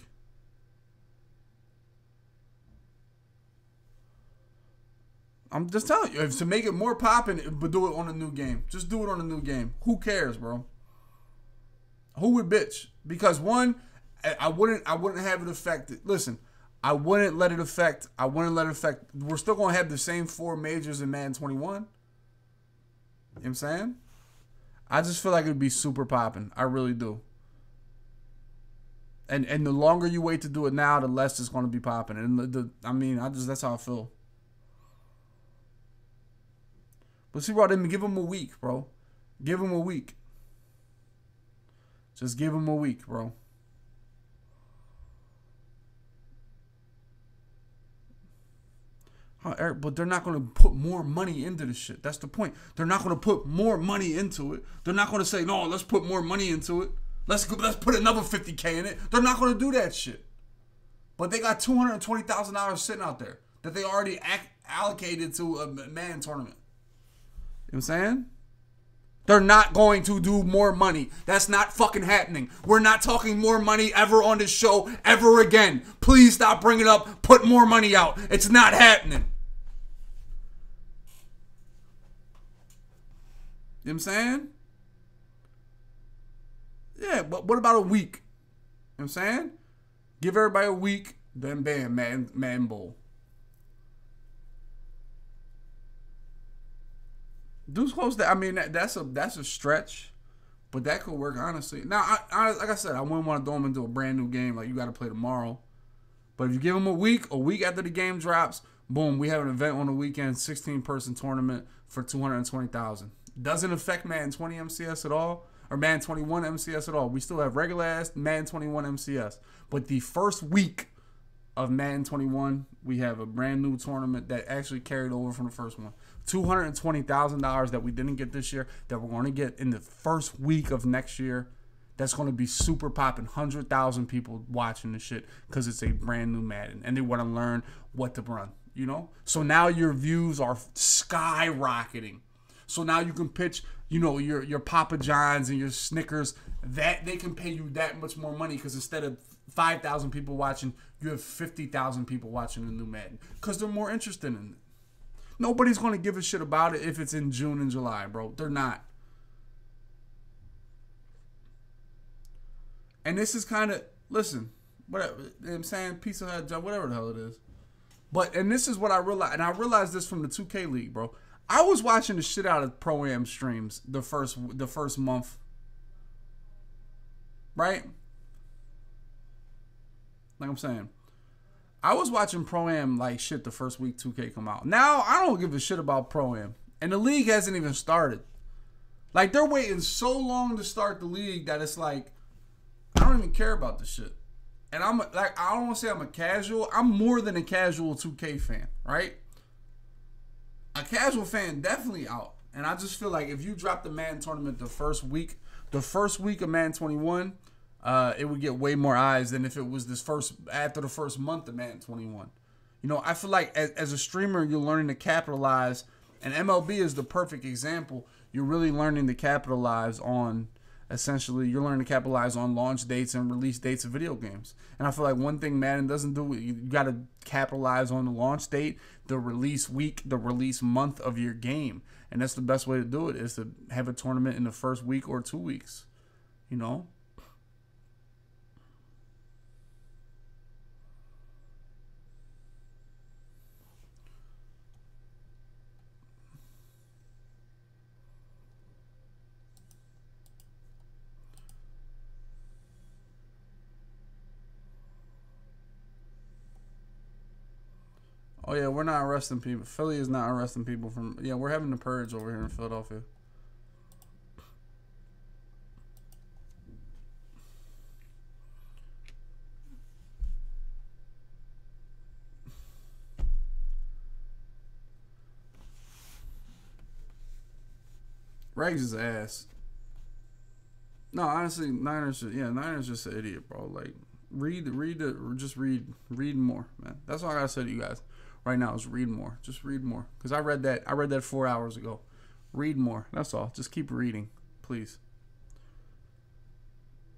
I'm just telling you, to make it more popping, but do it on a new game. Just do it on a new game. Who cares, bro? Who would bitch? Because one, I wouldn't have it affected. Listen, I wouldn't let it affect. We're still gonna have the same four majors in Madden 21. You know what I'm saying? I just feel like it'd be super popping. I really do. And the longer you wait to do it now, the less it's gonna be popping. And that's how I feel. But see, bro, then give him a week, bro. Give him a week. Just give him a week, bro. Oh, Eric, but they're not going to put more money into this shit. That's the point. They're not going to put more money into it. They're not going to say, no, let's put more money into it. Let's put another 50K in it. They're not going to do that shit. But they got $220,000 sitting out there that they already allocated to a Madden tournament. You know what I'm saying? They're not going to do more money. That's not fucking happening. We're not talking more money ever on this show ever again. Please stop bringing it up. Put more money out. It's not happening. You know what I'm saying? Yeah, but what about a week? You know what I'm saying? Give everybody a week, then bam, Madden Bowl. Dude's close to, I mean, that's a stretch, but that could work, honestly. Now, like I said, I wouldn't want to throw him into a brand new game like you got to play tomorrow. But if you give him a week after the game drops, boom, we have an event on the weekend, 16-person tournament for $220,000. Doesn't affect Madden 20 MCS at all, or Madden 21 MCS at all. We still have regular-ass Madden 21 MCS. But the first week of Madden 21, we have a brand new tournament that actually carried over from the first one. $220,000 that we didn't get this year that we're going to get in the first week of next year. That's going to be super popping. 100,000 people watching this shit because it's a brand new Madden and they want to learn what to run, you know? So now your views are skyrocketing. So now you can pitch, you know, your Papa John's and your Snickers, that they can pay you that much more money because instead of 5,000 people watching, you have 50,000 people watching the new Madden because they're more interested in it. Nobody's going to give a shit about it if it's in June and July, bro. They're not. And this is kind of, listen, whatever, you know what I'm saying, piece of head, whatever the hell it is. But, and this is what I realized, and I realized this from the 2K League, bro. I was watching the shit out of Pro-Am streams the first month. Right? Like I'm saying. I was watching Pro-Am like shit the first week 2K come out. Now, I don't give a shit about Pro-Am. And the league hasn't even started. Like, they're waiting so long to start the league that it's like, I don't even care about this shit. And I'm like, I don't want to say I'm a casual. I'm more than a casual 2K fan, right? A casual fan definitely out. And I just feel like if you drop the Madden tournament the first week of Madden 21, it would get way more eyes than if it was after the first month of Madden 21. You know, I feel like as a streamer, you're learning to capitalize, and MLB is the perfect example. You're really learning to capitalize on, essentially, you're learning to capitalize on launch dates and release dates of video games. And I feel like one thing Madden doesn't do, you got to capitalize on the launch date, the release week, the release month of your game. And that's the best way to do it, is to have a tournament in the first week or 2 weeks, you know? Oh, yeah, we're not arresting people. Philly is not arresting people from... Yeah, we're having the purge over here in Philadelphia. Rags is ass. No, honestly, Niners just an idiot, bro. Like, read more, man. That's all I gotta say to you guys right now is read more. Just read more. Because I read that 4 hours ago. Read more. That's all. Just keep reading, please.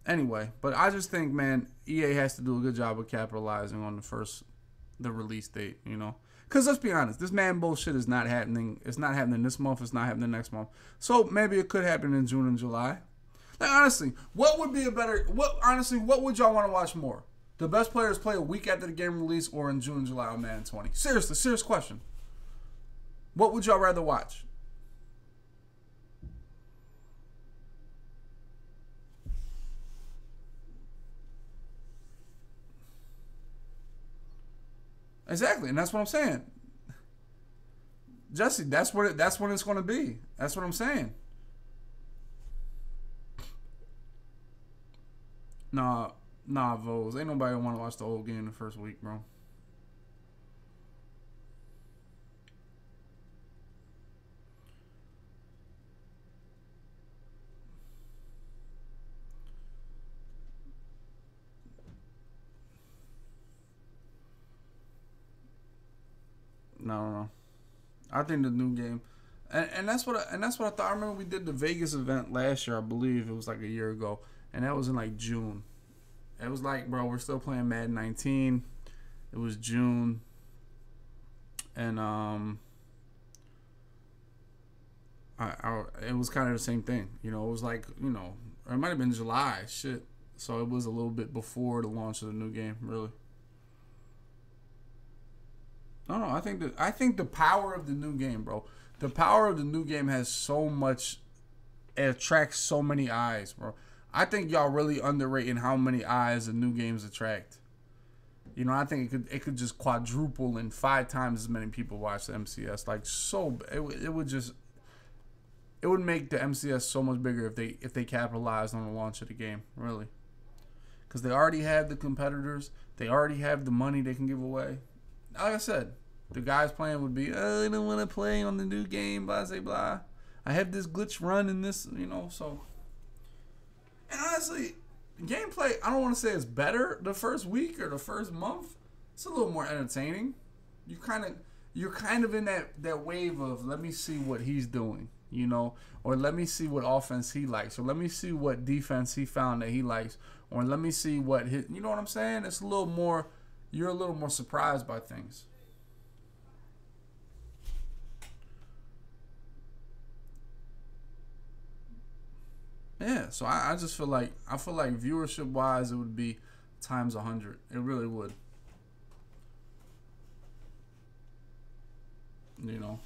Anyway, but I just think, man, EA has to do a good job of capitalizing on the release date, you know. Because let's be honest, this Madden Bowl shit is not happening. It's not happening this month. It's not happening next month. So maybe it could happen in June and July. Like, honestly, what would be a better... Honestly, what would y'all want to watch more? The best players play a week after the game release or in June and July on Madden 20? Seriously, serious question. What would y'all rather watch? Exactly, and that's what I'm saying. Jesse, that's what it's going to be. That's what I'm saying. Nah, Vols. Ain't nobody want to watch the whole game the first week, bro. No. I think the new game, and that's what I thought. I remember we did the Vegas event last year. I believe it was like a year ago, and that was in like June. It was like, bro, we're still playing Madden 19. It was June, and it was kind of the same thing. You know, it was like, you know, it might have been July, shit. So it was a little bit before the launch of the new game, really. No, I think the power of the new game, bro. The power of the new game has so much, it attracts so many eyes, bro. I think y'all really underrating how many eyes the new games attract. You know, I think it could just quadruple and 5 times as many people watch the MCS. Like, so it would make the MCS so much bigger if they capitalized on the launch of the game, really. Because they already have the competitors, they already have the money they can give away. Like I said, the guys playing would be, oh, I don't want to play on the new game, blah, blah, blah. I have this glitch run in this, you know, so. And honestly, gameplay, I don't want to say it's better the first week or the first month. It's a little more entertaining. You're kind of in that wave of, let me see what he's doing, you know, or let me see what offense he likes, or let me see what defense he found that he likes, or let me see what his, you know what I'm saying? It's a little more. You're a little more surprised by things. Yeah, so I just feel like, viewership-wise, it would be times 100. It really would. You know.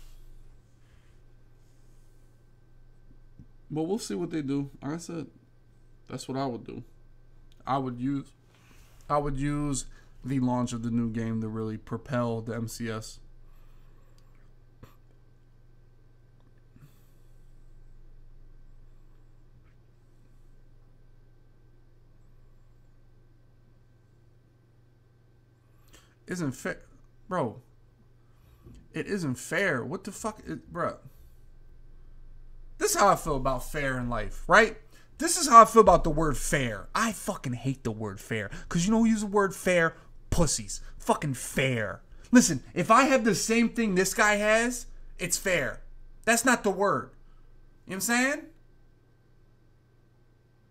But we'll see what they do. Like I said, that's what I would do. I would use the launch of the new game to really propel the MCS. Isn't fair, bro. It isn't fair. What the fuck, bro? This is how I feel about fair in life, right? This is how I feel about the word fair. I fucking hate the word fair, cause you know who uses the word fair? Pussies. Fucking fair. Listen, if I have the same thing this guy has, it's fair. That's not the word. You know what I'm saying?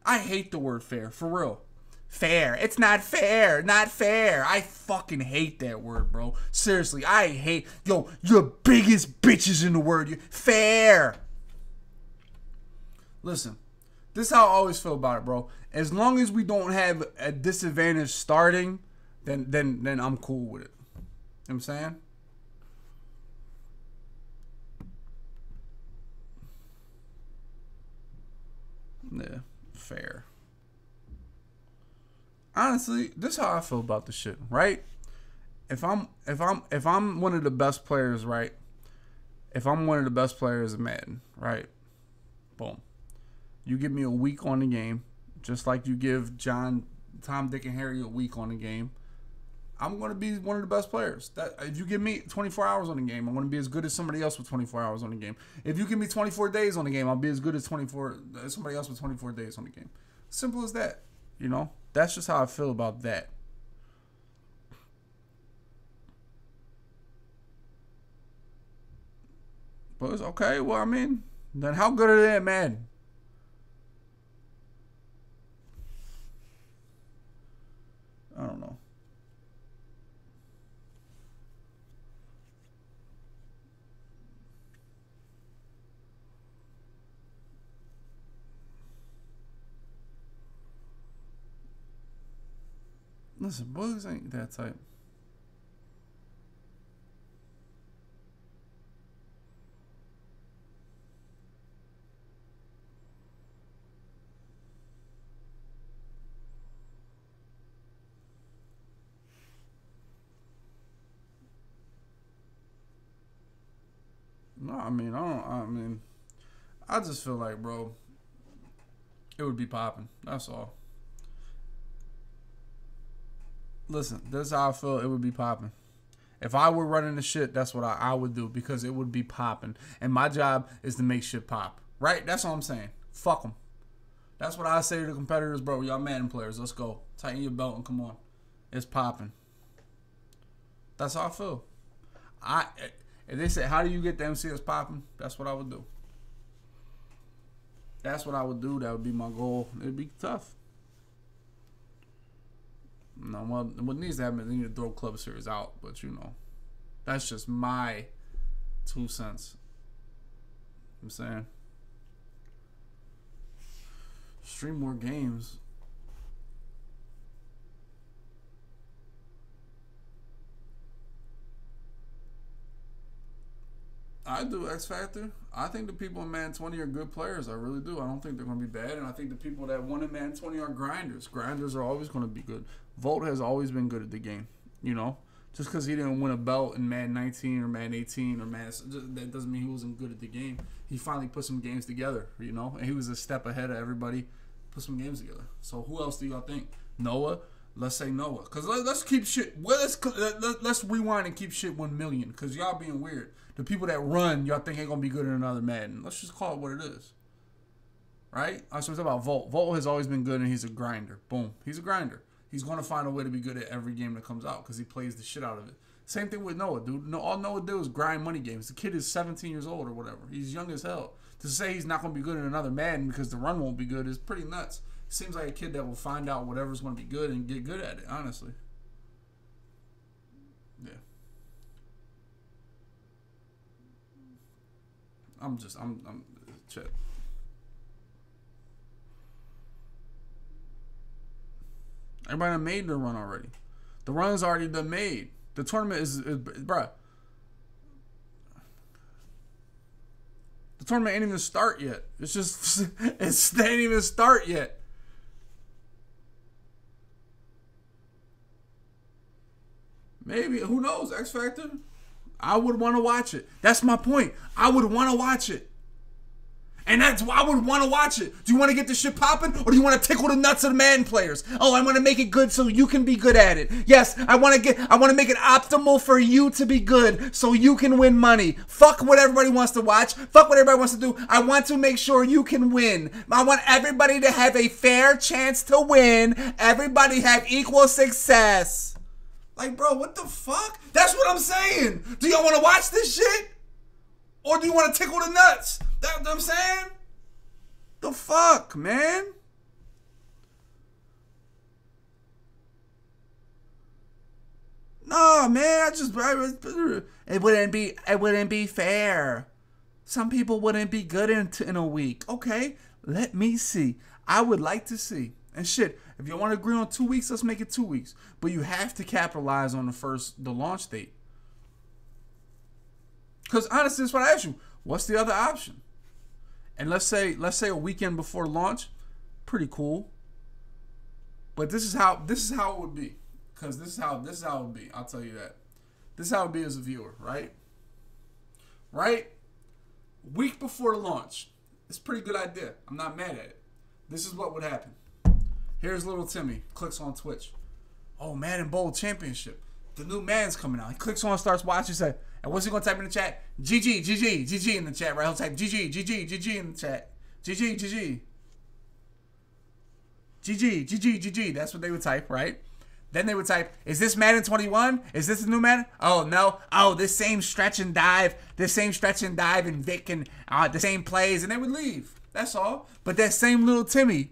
I hate the word fair, for real. Fair. It's not fair. Not fair. I fucking hate that word, bro. Seriously, I hate. Yo, your biggest bitches in the word. Fair. Listen, this is how I always feel about it, bro. As long as we don't have a disadvantage starting, then I'm cool with it. You know what I'm saying? Yeah, fair. Honestly, this is how I feel about this shit, right? If I'm one of the best players, right? If I'm one of the best players in Madden, right? Boom. You give me a week on the game, just like you give Tom, Dick, and Harry a week on the game. I'm going to be one of the best players. That, if you give me 24 hours on the game, I'm going to be as good as somebody else with 24 hours on the game. If you give me 24 days on the game, I'll be as good as somebody else with 24 days on the game. Simple as that, you know? That's just how I feel about that. But it's okay, well, I mean, then how good are they at Madden? I don't know. Listen, Bugs ain't that type. No, I mean, I just feel like, bro, it would be popping. That's all. Listen, that's how I feel. It would be popping. If I were running the shit, that's what I would do, because it would be popping. And my job is to make shit pop. Right? That's all I'm saying. Fuck them. That's what I say to the competitors, bro. Y'all Madden players, let's go. Tighten your belt and come on. It's popping. That's how I feel. If they said, how do you get the MCS popping? That's what I would do. That's what I would do. That would be my goal. It'd be tough. No, well, what needs to happen is they need to throw Club Series out. But, you know, that's just my 2 cents. I'm saying. Stream more games. I do X Factor. I think the people in Madden 20 are good players. I really do. I don't think they're going to be bad. And I think the people that won in Madden 20 are grinders. Grinders are always going to be good. Volt has always been good at the game. You know? Just because he didn't win a belt in Madden 19 or Madden 18 or Madden... that doesn't mean he wasn't good at the game. He finally put some games together, you know? And he was a step ahead of everybody. Put some games together. So who else do y'all think? Noah? Let's say Noah. Because let's keep shit... Well, let's rewind and keep shit 1 million. Because y'all being weird. The people that run, y'all think ain't going to be good in another Madden. Let's just call it what it is. Right? I was talking about Volt. Volt has always been good, and he's a grinder. Boom. He's a grinder. He's going to find a way to be good at every game that comes out because he plays the shit out of it. Same thing with Noah, dude. No, all Noah did was grind money games. The kid is 17 years old or whatever. He's young as hell. To say he's not going to be good in another Madden because the run won't be good is pretty nuts. Seems like a kid that will find out whatever's going to be good and get good at it, honestly. Yeah. I'm shit. Everybody done made the run already. The run's already done made. The tournament is bruh. The tournament ain't even start yet. It's just, they ain't even start yet. Maybe, who knows, X Factor? I would want to watch it. That's my point. I would want to watch it. And that's why I would want to watch it. Do you want to get this shit popping? Or do you want to tickle the nuts of the Madden players? Oh, I want to make it good so you can be good at it. Yes, I want to make it optimal for you to be good so you can win money. Fuck what everybody wants to watch. Fuck what everybody wants to do. I want to make sure you can win. I want everybody to have a fair chance to win. Everybody have equal success. Like, bro, what the fuck? That's what I'm saying. Do y'all want to watch this shit? Or do you want to tickle the nuts? That's what I'm saying? The fuck, man? No, man, it wouldn't be fair. Some people wouldn't be good in a week. Okay, let me see. I would like to see. And shit, if you want to agree on 2 weeks, let's make it 2 weeks. But you have to capitalize on the launch date. Because honestly, that's what I asked you. What's the other option? And let's say a weekend before launch, pretty cool. But this is how it would be. Because this is how it would be. I'll tell you that. This is how it would be as a viewer, right? Right? Week before launch. It's a pretty good idea. I'm not mad at it. This is what would happen. Here's little Timmy. Clicks on Twitch. Oh, Madden Bowl Championship. The new Madden's coming out. He clicks on, starts watching. Say, and what's he gonna type in the chat? GG, GG, GG in the chat. Right? He'll type GG, GG, GG in the chat. GG, GG, GG, GG, GG. That's what they would type, right? Then they would type, is this Madden 21? Is this the new Madden? Oh, no. Oh, this same stretch and dive. This same stretch and dive and Vic and the same plays. And they would leave. That's all. But that same little Timmy,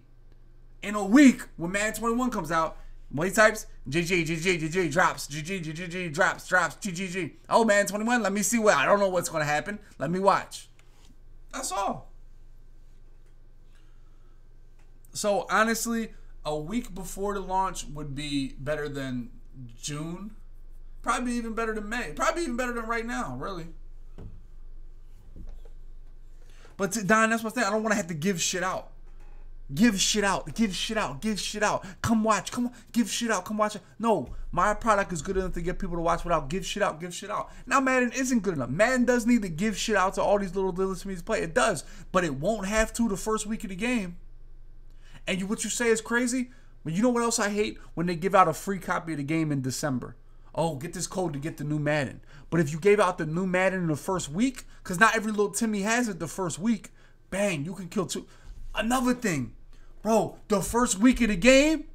in a week, when Madden 21 comes out, what he types, GG, GG, GG, drops, GG, GG, drops, drops, GGG. Oh, Madden 21, let me see what, I don't know what's going to happen. Let me watch. That's all. So, honestly, a week before the launch would be better than June. Probably even better than May. Probably even better than right now, really. But, Don, that's what I'm saying. I don't want to have to give shit out. Give shit out. Give shit out. Give shit out. Come watch. Come on. Give shit out. Come watch it. No, my product is good enough to get people to watch without give shit out. Give shit out. Now, Madden isn't good enough. Madden does need to give shit out to all these little to play. It does, but it won't have to the first week of the game. And you, what you say is crazy. But you know what else I hate? When they give out a free copy of the game in December. Oh, get this code to get the new Madden. But if you gave out the new Madden in the first week, because not every little Timmy has it the first week, bang, you can kill two. Another thing, bro, the first week of the game,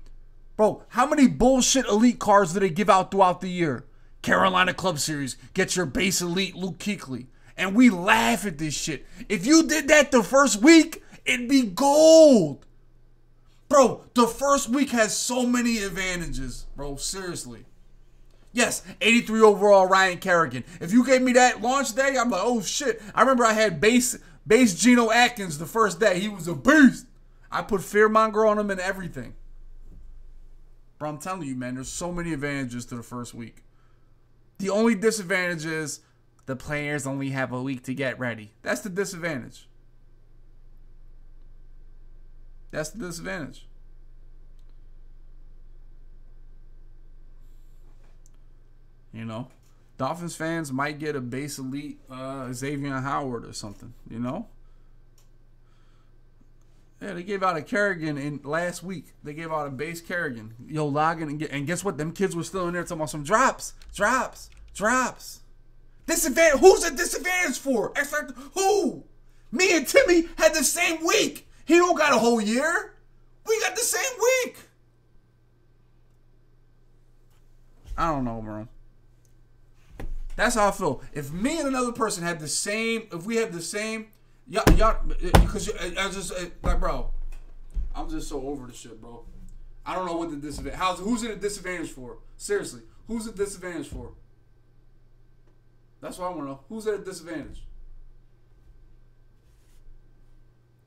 bro, how many bullshit elite cards do they give out throughout the year? Carolina Club Series, get your base elite Luke Kuechly. And we laugh at this shit. If you did that the first week, it'd be gold. Bro, the first week has so many advantages, bro, seriously. Yes, 83 overall Ryan Kerrigan. If you gave me that launch day, I'm like, oh shit. I remember I had base Geno Atkins the first day. He was a beast. I put Fearmonger on him and everything. Bro, I'm telling you, man, there's so many advantages to the first week. The only disadvantage is the players only have a week to get ready. That's the disadvantage. That's the disadvantage. You know, Dolphins fans might get a base elite Xavier Howard or something, you know? Yeah, they gave out a Kerrigan in last week. They gave out a base Kerrigan. Yo, log in and get, and guess what? Them kids were still in there talking about some drops. Disadvantage. Who's a disadvantage for? Extra, who? Me and Timmy had the same week. He don't got a whole year. We got the same week. I don't know, bro. That's how I feel. If me and another person had the same, if we had the same, y'all, because I just like, bro, I'm just so over the shit, bro. I don't know what the disadvantage. Who's it a disadvantage for? Seriously, who's it a disadvantage for? That's what I want to know. Who's at a disadvantage?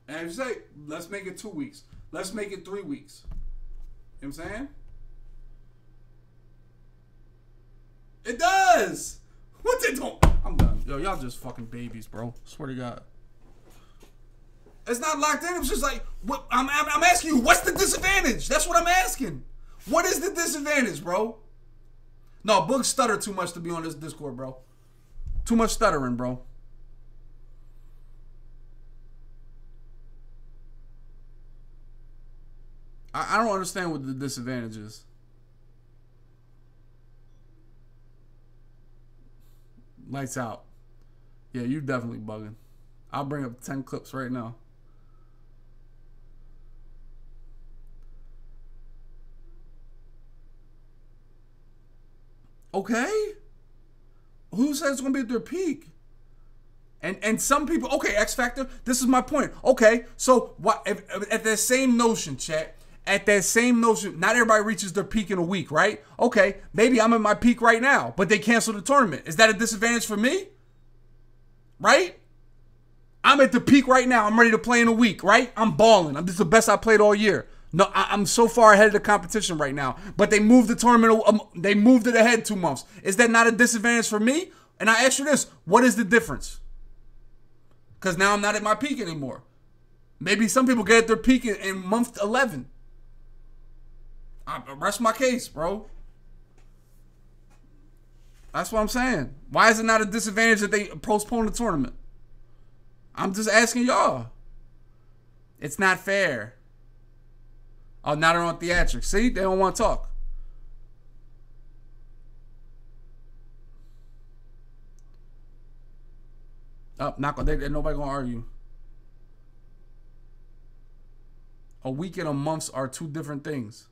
And if you say, let's make it 2 weeks. Let's make it 3 weeks. You know what I'm saying? It does. What's it doing? I'm done. Yo, y'all just fucking babies, bro. Swear to God. It's not locked in. It's just like, what, I'm asking you, what's the disadvantage? That's what I'm asking. What is the disadvantage, bro? No, Boog stutter too much to be on this Discord, bro. Too much stuttering, bro. I don't understand what the disadvantage is. Lights out. Yeah, you definitely bugging. I'll bring up 10 clips right now. Okay? Who said it's going to be at their peak? And some people... Okay, X Factor, this is my point. Okay, so what? At that same notion, chat... At that same notion, not everybody reaches their peak in a week, right? Okay, maybe I'm at my peak right now, but they canceled the tournament. Is that a disadvantage for me? Right? I'm at the peak right now. I'm ready to play in a week, right? I'm balling. I'm just the best I played all year. No, I'm so far ahead of the competition right now, but they moved the tournament. They moved it ahead 2 months. Is that not a disadvantage for me? And I ask you this, what is the difference? Because now I'm not at my peak anymore. Maybe some people get at their peak in month 11. I rest my case, bro. That's what I'm saying. Why is it not a disadvantage that they postpone the tournament? I'm just asking y'all. It's not fair. Oh, now they're on theatrics. See, they don't want to talk. Oh, not gonna. Nobody gonna argue. A week and a month are two different things.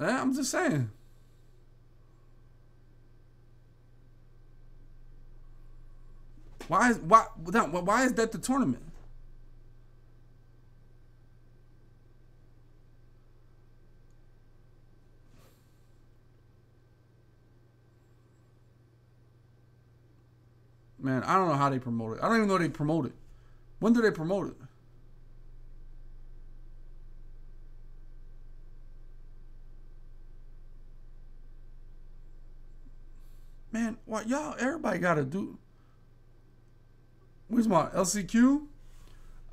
I'm just saying. Why is that the tournament? Man, I don't know how they promote it. I don't even know they promote it. When do they promote it? Why y'all? Everybody gotta do. Where's my LCQ?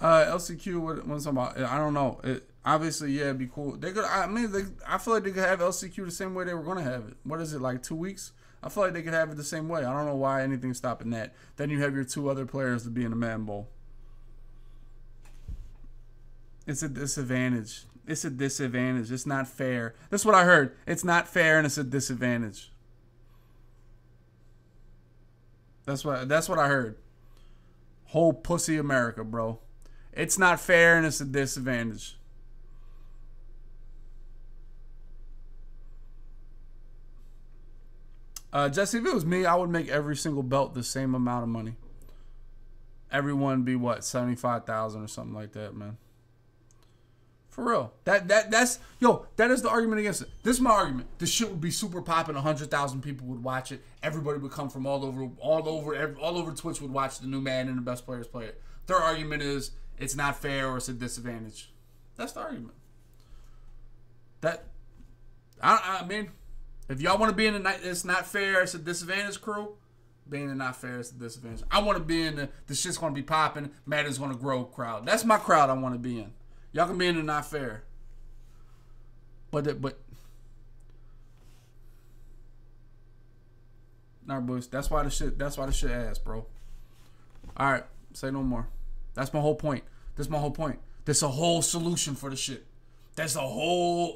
LCQ. What's talking about? I don't know. Obviously, yeah, it'd be cool. They could. I mean, I feel like they could have LCQ the same way they were gonna have it. What is it, like 2 weeks? I feel like they could have it the same way. I don't know why anything's stopping that. Then you have your two other players to be in the Madden Bowl. It's a disadvantage. It's a disadvantage. It's not fair. That's what I heard. It's not fair, and it's a disadvantage. That's what I heard. Whole pussy America, bro. It's not fair, and it's a disadvantage. Jesse, if it was me, I would make every single belt the same amount of money. Everyone be what, 75,000 or something like that, man. For real, that's yo. That is the argument against it. This is my argument. This shit would be super popping. 100,000 people would watch it. Everybody would come from all over Twitch would watch the new Madden and the best players play it. Their argument is it's not fair or it's a disadvantage. That's the argument. That I mean. If y'all want to be in the it's not fair, it's a disadvantage crew, being in the not fair, it's a disadvantage. I want to be in the shit's going to be popping, Madden's going to grow crowd. That's my crowd I want to be in. Y'all can be in the not fair. But nah, boys, that's why the shit ass, bro. All right, say no more. That's my whole point. That's my whole point. There's a whole solution for the shit. That's my whole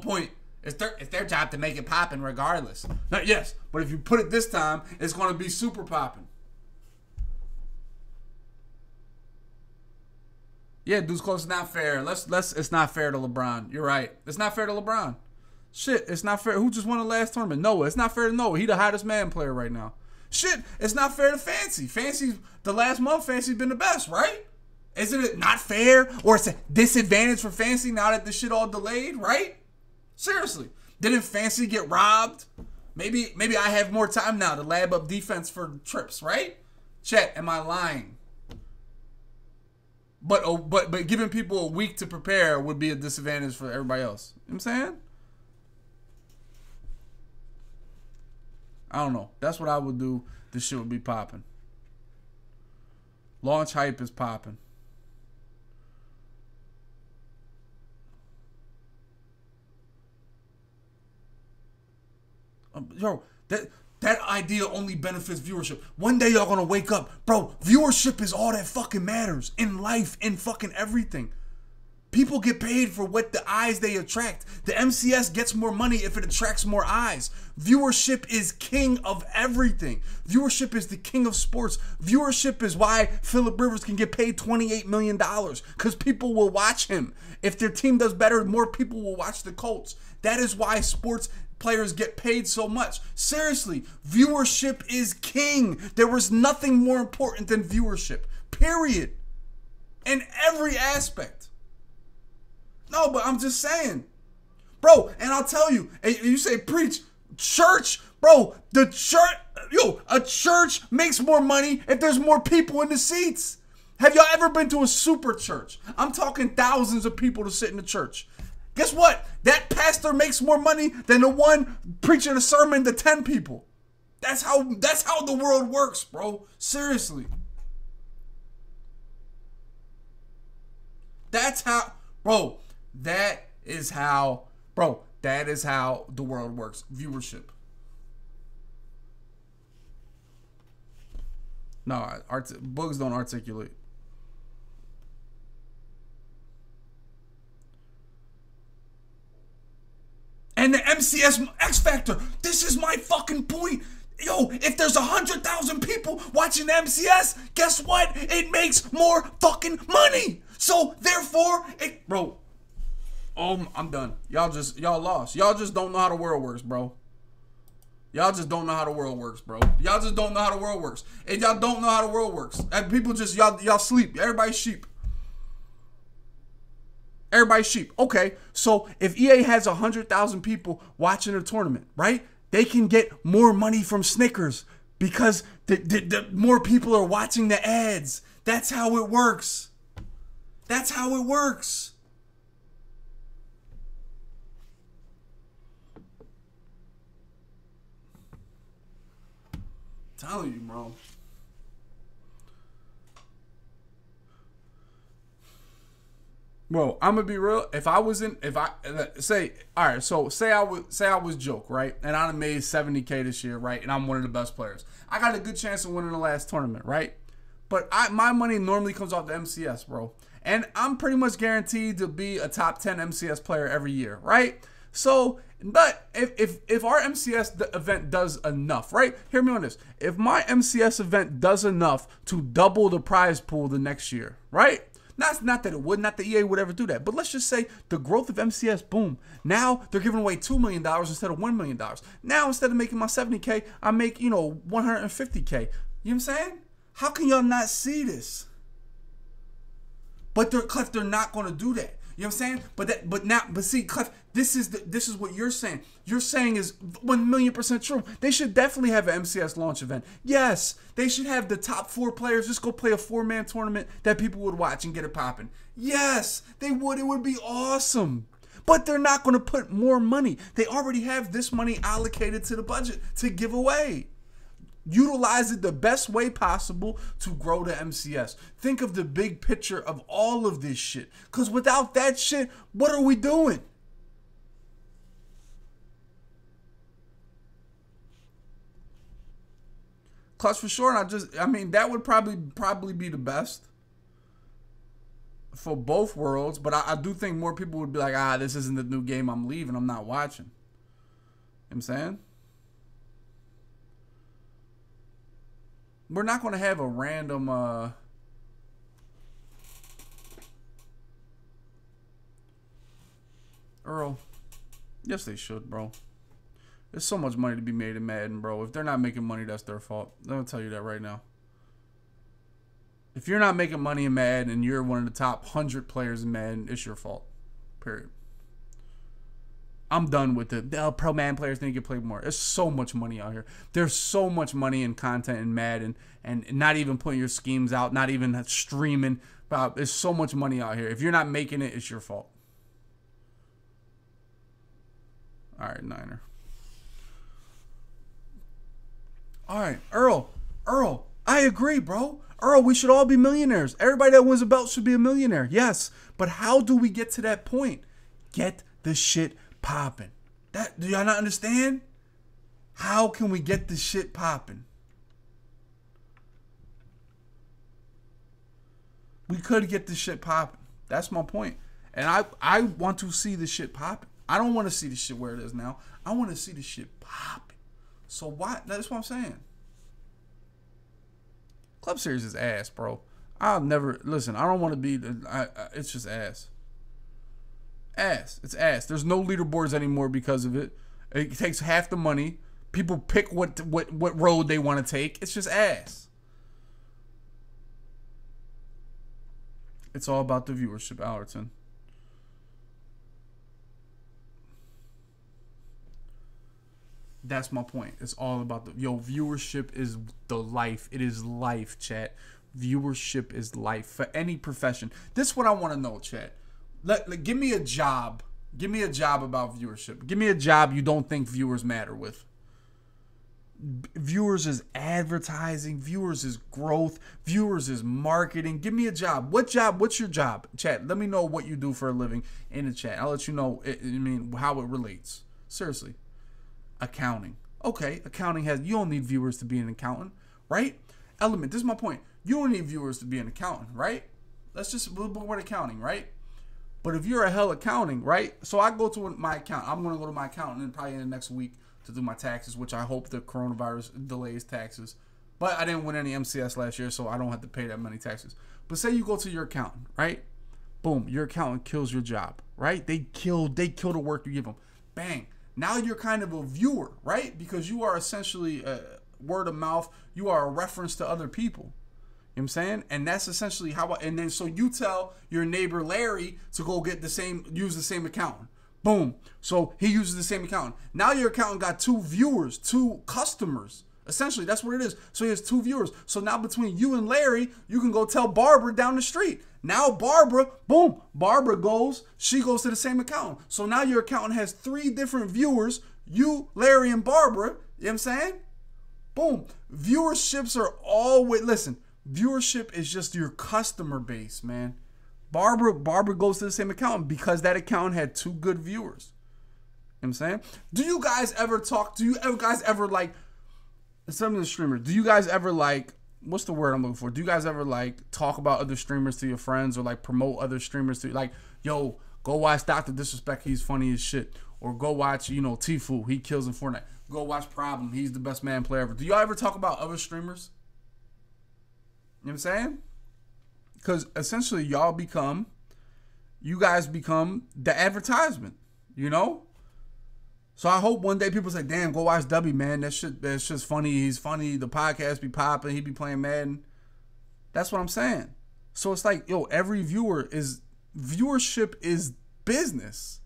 point. It's their job to make it poppin' regardless. Now, yes, but if you put it this time, it's going to be super poppin'. Yeah, dude's close. It's not fair. It's not fair to LeBron. You're right. It's not fair to LeBron. Shit, it's not fair. Who just won the last tournament? Noah. It's not fair to Noah. He the hottest Madden player right now. Shit, it's not fair to Fancy. The last month, Fancy's been the best, right? Isn't it not fair? Or it's a disadvantage for Fancy now that this shit all delayed, right? Seriously, didn't Fancy get robbed? Maybe I have more time now to lab up defense for trips, right? Chat, am I lying? But giving people a week to prepare would be a disadvantage for everybody else. You know what I'm saying? I don't know. That's what I would do. This shit would be popping. Launch hype is popping. Yo, that idea only benefits viewership. One day y'all gonna wake up. Bro, viewership is all that fucking matters in life, in fucking everything. People get paid for what the eyes they attract. The MCS gets more money if it attracts more eyes. Viewership is king of everything. Viewership is the king of sports. Viewership is why Phillip Rivers can get paid $28 million because people will watch him. If their team does better, more people will watch the Colts. That is why sports players get paid so much. Seriously, viewership is king. There was nothing more important than viewership, period, in every aspect. No, but I'm just saying, bro, and I'll tell you, and you say preach, church, bro, the church, yo, a church makes more money if there's more people in the seats. Have y'all ever been to a super church? I'm talking thousands of people to sit in the church. Guess what? That pastor makes more money than the one preaching a sermon to 10 people. That's how the world works, bro. Seriously. That is how the world works. Viewership. No, bugs don't articulate. And the MCS X Factor. This is my fucking point. Yo, if there's 100,000 people watching the MCS, guess what? It makes more fucking money. So, therefore, it... Bro. I'm done. Y'all lost. Y'all just don't know how the world works, bro. Y'all just don't know how the world works, bro. Y'all just don't know how the world works. And y'all don't know how the world works. And people just... Y'all sleep. Everybody's sheep. Everybody's sheep. Okay, so if EA has 100,000 people watching a tournament, right? They can get more money from Snickers because the more people are watching the ads. That's how it works. That's how it works. I'm telling you, bro. Bro, I'm gonna be real. If I wasn't, if I say, all right, so say I was Joke, right? And I'd have made 70K this year, right? And I'm one of the best players. I got a good chance of winning the last tournament, right? But my money normally comes off the MCS, bro. And I'm pretty much guaranteed to be a top 10 MCS player every year, right? So, but if our MCS event does enough, right? Hear me on this. If my MCS event does enough to double the prize pool the next year, right? Not that it would, not that EA would ever do that, but let's just say the growth of MCS, boom. Now they're giving away $2 million instead of $1 million. Now instead of making my 70K, I make, you know, 150K. You know what I'm saying? How can y'all not see this? But they're not going to do that. You know what I'm saying? But see, Clef, this is what you're saying. You're saying is 1,000,000% true. They should definitely have an MCS launch event. Yes, they should have the top 4 players just go play a 4-man tournament that people would watch and get it popping. Yes, they would. It would be awesome. But they're not going to put more money. They already have this money allocated to the budget to give away. Utilize it the best way possible to grow the MCS. Think of the big picture of all of this shit. Because without that shit, what are we doing? Clutch for sure. And I mean, that would probably be the best for both worlds. But I do think more people would be like, ah, this isn't the new game, I'm leaving, I'm not watching. You know what I'm saying? We're not going to have a random, Earl. Yes, they should, bro. There's so much money to be made in Madden, bro. If they're not making money, that's their fault. I'm going to tell you that right now. If you're not making money in Madden and you're one of the top 100 players in Madden, it's your fault. Period. I'm done with it. The pro Madden players need to get played more. There's so much money out here. There's so much money in content in Madden and not even putting your schemes out, not even streaming. There's so much money out here. If you're not making it, it's your fault. All right, Niner. All right, Earl, I agree, bro. Earl, we should all be millionaires. Everybody that wins a belt should be a millionaire. Yes, but how do we get to that point? Get the shit popping. That, do y'all not understand? How can we get this shit popping? We could get this shit popping. That's my point. And I want to see this shit popping. I don't want to see this shit where it is now. I want to see this shit popping. So why? That's what I'm saying. Club Series is ass, bro. I'll never listen. I don't want to be. It's just ass. It's ass. There's no leaderboards anymore because of it. It takes half the money. People pick what road they want to take. It's just ass. It's all about the viewership, Allerton. That's my point. It's all about the viewership is the life. It is life, chat. Viewership is life for any profession. This is what I want to know, chat. Give me a job. Give me a job about viewership. Give me a job you don't think viewers matter with. Viewers is advertising. Viewers is growth. Viewers is marketing. Give me a job. What job? What's your job? Chat, let me know what you do for a living in the chat. I'll let you know, how it relates. Seriously. Accounting. Okay, accounting has... You don't need viewers to be an accountant, right? Element, this is my point. You don't need viewers to be an accountant, right? Let's just... We're accounting, right? But if you're a hell accounting, right? So I go to my account. I'm going to go to my accountant and probably in the next week to do my taxes, which I hope the coronavirus delays taxes. But I didn't win any MCS last year, so I don't have to pay that many taxes. But say you go to your accountant, right? Boom, your accountant kills your job, right? They kill the work you give them. Bang. Now you're kind of a viewer, right? Because you are essentially a word of mouth. You are a reference to other people. You know what I'm saying? And that's essentially how and then so you tell your neighbor Larry to go get the same, use the same accountant. Boom. So he uses the same accountant. Now your accountant got 2 viewers, 2 customers. Essentially, that's what it is. So he has 2 viewers. So now between you and Larry, you can go tell Barbara down the street. Now Barbara, boom, Barbara goes, she goes to the same accountant. So now your accountant has 3 different viewers, you, Larry, and Barbara. You know what I'm saying? Boom. Viewerships are always, listen, viewership is just your customer base, man. Barbara goes to the same account because that account had 2 good viewers. You know what I'm saying? Do you guys ever talk, some of the streamers, do you guys ever like, what's the word I'm looking for? Do you guys ever like talk about other streamers to your friends or like promote other streamers to like, yo, go watch Dr. Disrespect, he's funny as shit. Or go watch, you know, Tfue, he kills in Fortnite. Go watch Problem, he's the best man player ever. Do y'all ever talk about other streamers? You know what I'm saying? Because essentially y'all become, you guys become the advertisement, you know? So I hope one day people say, damn, go watch W, man. That's just funny. He's funny. The podcast be popping. He be playing Madden. That's what I'm saying. So it's like, yo, every viewer is, viewership is business.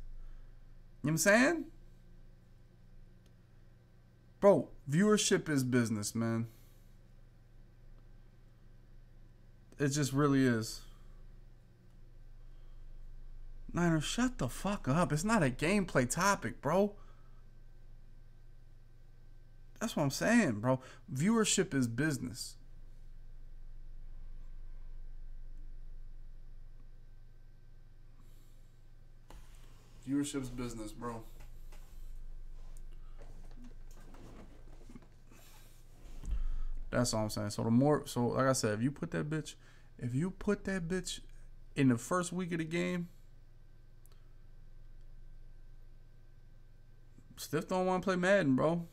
You know what I'm saying? Bro, viewership is business, man. It just really is. Niners, shut the fuck up. It's not a gameplay topic, bro. That's what I'm saying, bro. Viewership is business. Viewership's business, bro. That's all I'm saying. So the more, so like I said, if you put that bitch in the first week of the game, Stiff don't want to play Madden, bro.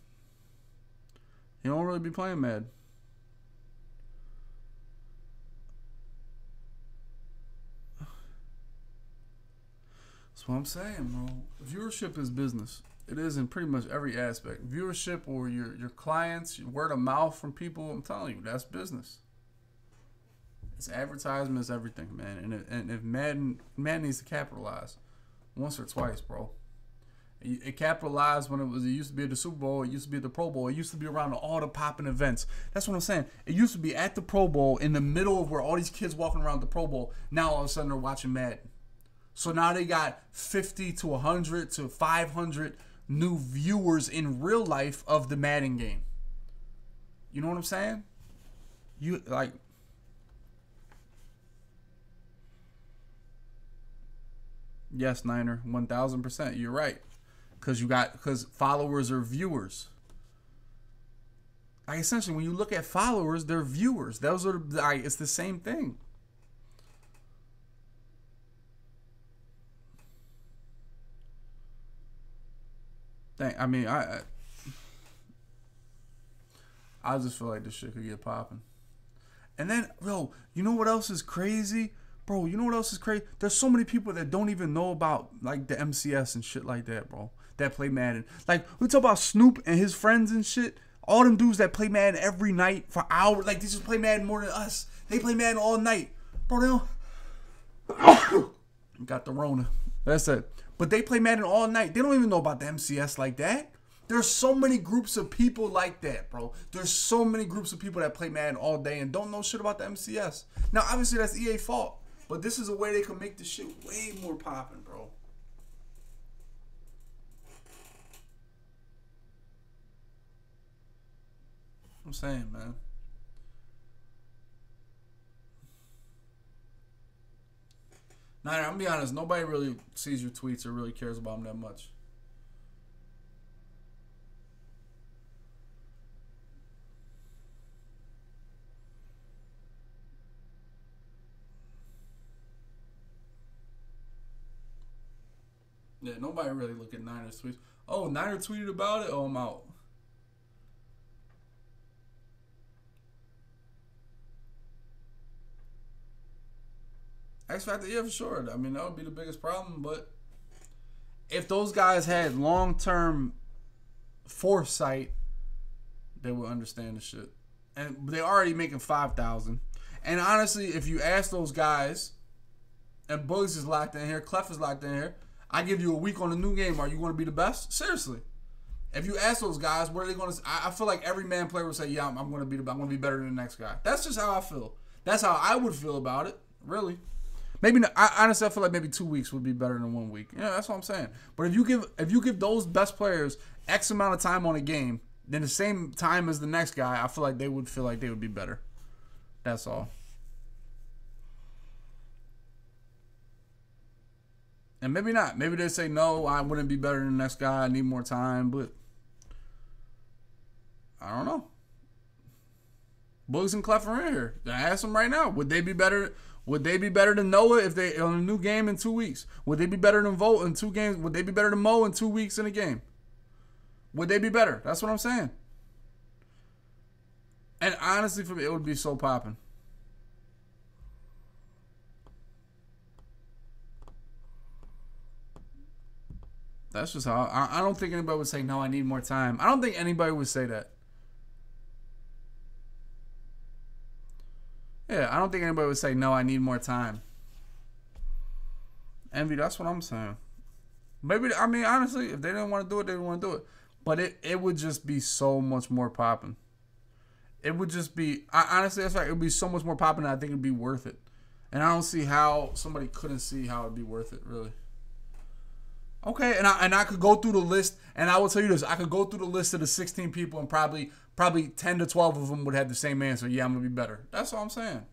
He don't really be playing Madden. That's what I'm saying, bro. Viewership is business. It is in pretty much every aspect. Viewership or your clients, your word of mouth from people, I'm telling you, that's business. It's advertisement, it's everything, man. And if Madden needs to capitalize once or twice, bro. It capitalized when it used to be at the Super Bowl. It used to be at the Pro Bowl. It used to be around all the popping events. That's what I'm saying. It used to be at the Pro Bowl in the middle of where all these kids walking around the Pro Bowl. Now all of a sudden they're watching Madden. So now they got 50 to 100 to 500 new viewers in real life of the Madden game. You know what I'm saying? You like... Yes, Niner, 1000%. You're right. Because you got, because followers are viewers. Like essentially, when you look at followers, they're viewers. Those are like, it's the same thing. Dang, I mean, I just feel like this shit could get popping. And then, yo, you know what else is crazy? Bro, you know what else is crazy? There's so many people that don't even know about like the MCS and shit like that, bro. That play Madden. Like we talk about Snoop and his friends and shit. All them dudes that play Madden every night for hours. Like they just play Madden more than us. They play Madden all night. Bro, they don't got the Rona. That's it. But they play Madden all night. They don't even know about the MCS like that. There's so many groups of people like that, bro. There's so many groups of people that play Madden all day and don't know shit about the MCS. Now, obviously, that's EA's fault. But this is a way they can make this shit way more poppin', bro. I'm saying, man. Nah, I'm gonna be honest. Nobody really sees your tweets or really cares about them that much. Yeah, nobody really look at Niners tweets. Oh, Niner tweeted about it? Oh, I'm out. X Factor, yeah, for sure. I mean, that would be the biggest problem, but if those guys had long-term foresight, they would understand the shit. And they're already making 5,000. And honestly, if you ask those guys, and Bugs is locked in here, Clef is locked in here, I give you a week on a new game. Are you going to be the best? Seriously. If you ask those guys, what are they going to... I feel like every man player would say, yeah, I'm going to be the best. I'm going to be better than the next guy. That's just how I feel. That's how I would feel about it, really. Maybe not, honestly, I feel like maybe 2 weeks would be better than 1 week. You know, that's what I'm saying. But if you give those best players X amount of time on a game, in the same time as the next guy, I feel like they would be better. That's all. And maybe not. Maybe they say, no, I wouldn't be better than the next guy. I need more time. But I don't know. Boogs and Clef are in here. I ask them right now. Would they be better? Would they be better than Noah if they on a new game in 2 weeks? Would they be better than Volt in 2 games? Would they be better than Mo in 2 weeks in a game? Would they be better? That's what I'm saying. And honestly, for me, it would be so popping. That's just how I don't think anybody would say, no, I need more time. I don't think anybody would say that. Yeah, I don't think anybody would say, no, I need more time. Envy, that's what I'm saying. Maybe, I mean, honestly, if they didn't want to do it, they didn't want to do it. But it would just be so much more popping. It would just be, honestly, that's right. It would be so much more popping, I think it would be worth it. And I don't see how somebody couldn't see how it would be worth it, really. Okay, and I could go through the list, and I will tell you this. I could go through the list of the 16 people, and probably 10 to 12 of them would have the same answer. Yeah, I'm going to be better. That's all I'm saying.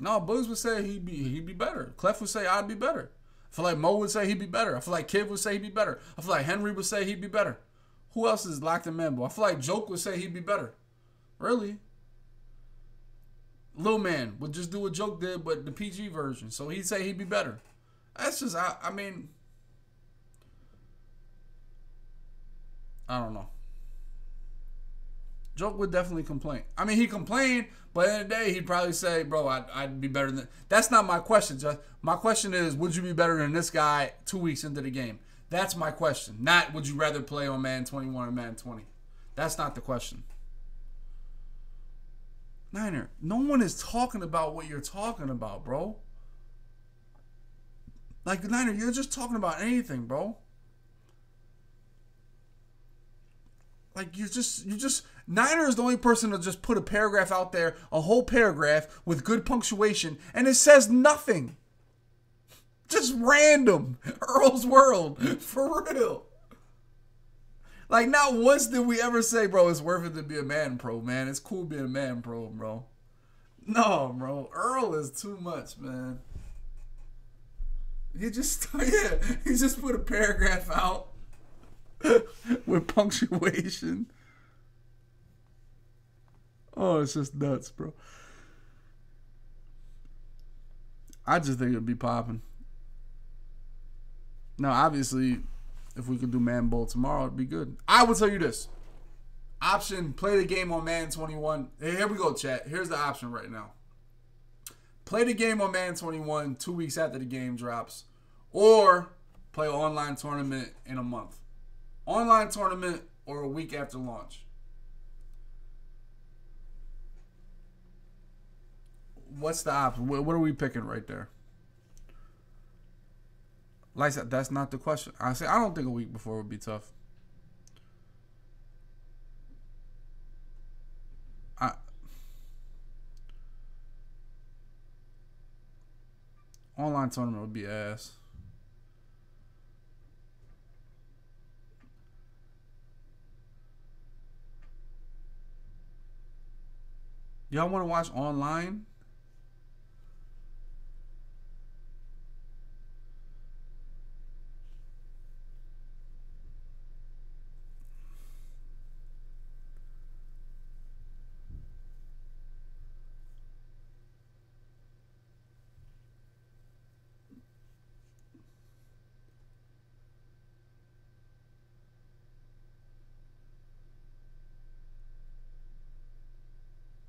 No, Boogs would say he'd be better. Clef would say I'd be better. I feel like Mo would say he'd be better. I feel like Kid would say he'd be better. I feel like Henry would say he'd be better. Who else is locked in Madden Bowl? I feel like Joke would say he'd be better. Really? Lil Man would just do what Joke did, but the PG version. So he'd say he'd be better. That's just, I mean, I don't know. Joke would definitely complain. I mean, he complained, but at the end of the day, he'd probably say, bro, I'd be better than, that's not my question, Josh. My question is, would you be better than this guy 2 weeks into the game? That's my question. Not, would you rather play on Madden 21 or Madden 20? That's not the question. Niner, no one is talking about what you're talking about, bro. Like, Niner, you're just talking about anything, bro. Like, you just Niner is the only person to just put a paragraph out there, a whole paragraph with good punctuation, and it says nothing. Just random. Earl's World. For real. Like, not once did we ever say, bro, it's worth it to be a Madden pro, man. It's cool being a Madden pro, bro. No, bro. Earl is too much, man. He just put a paragraph out with punctuation. Oh, it's just nuts, bro. I just think it'd be popping. Now, obviously, if we could do Madden Bowl tomorrow, it'd be good. I will tell you this. Option, play the game on Madden 21. Hey, here we go, chat. Here's the option right now. Play the game on Madden 21 2 weeks after the game drops, or play an online tournament in a month. Online tournament or a week after launch. What's the option? What are we picking right there? Like I said, that's not the question. I say I don't think a week before would be tough. Online tournament would be ass. Y'all want to watch online?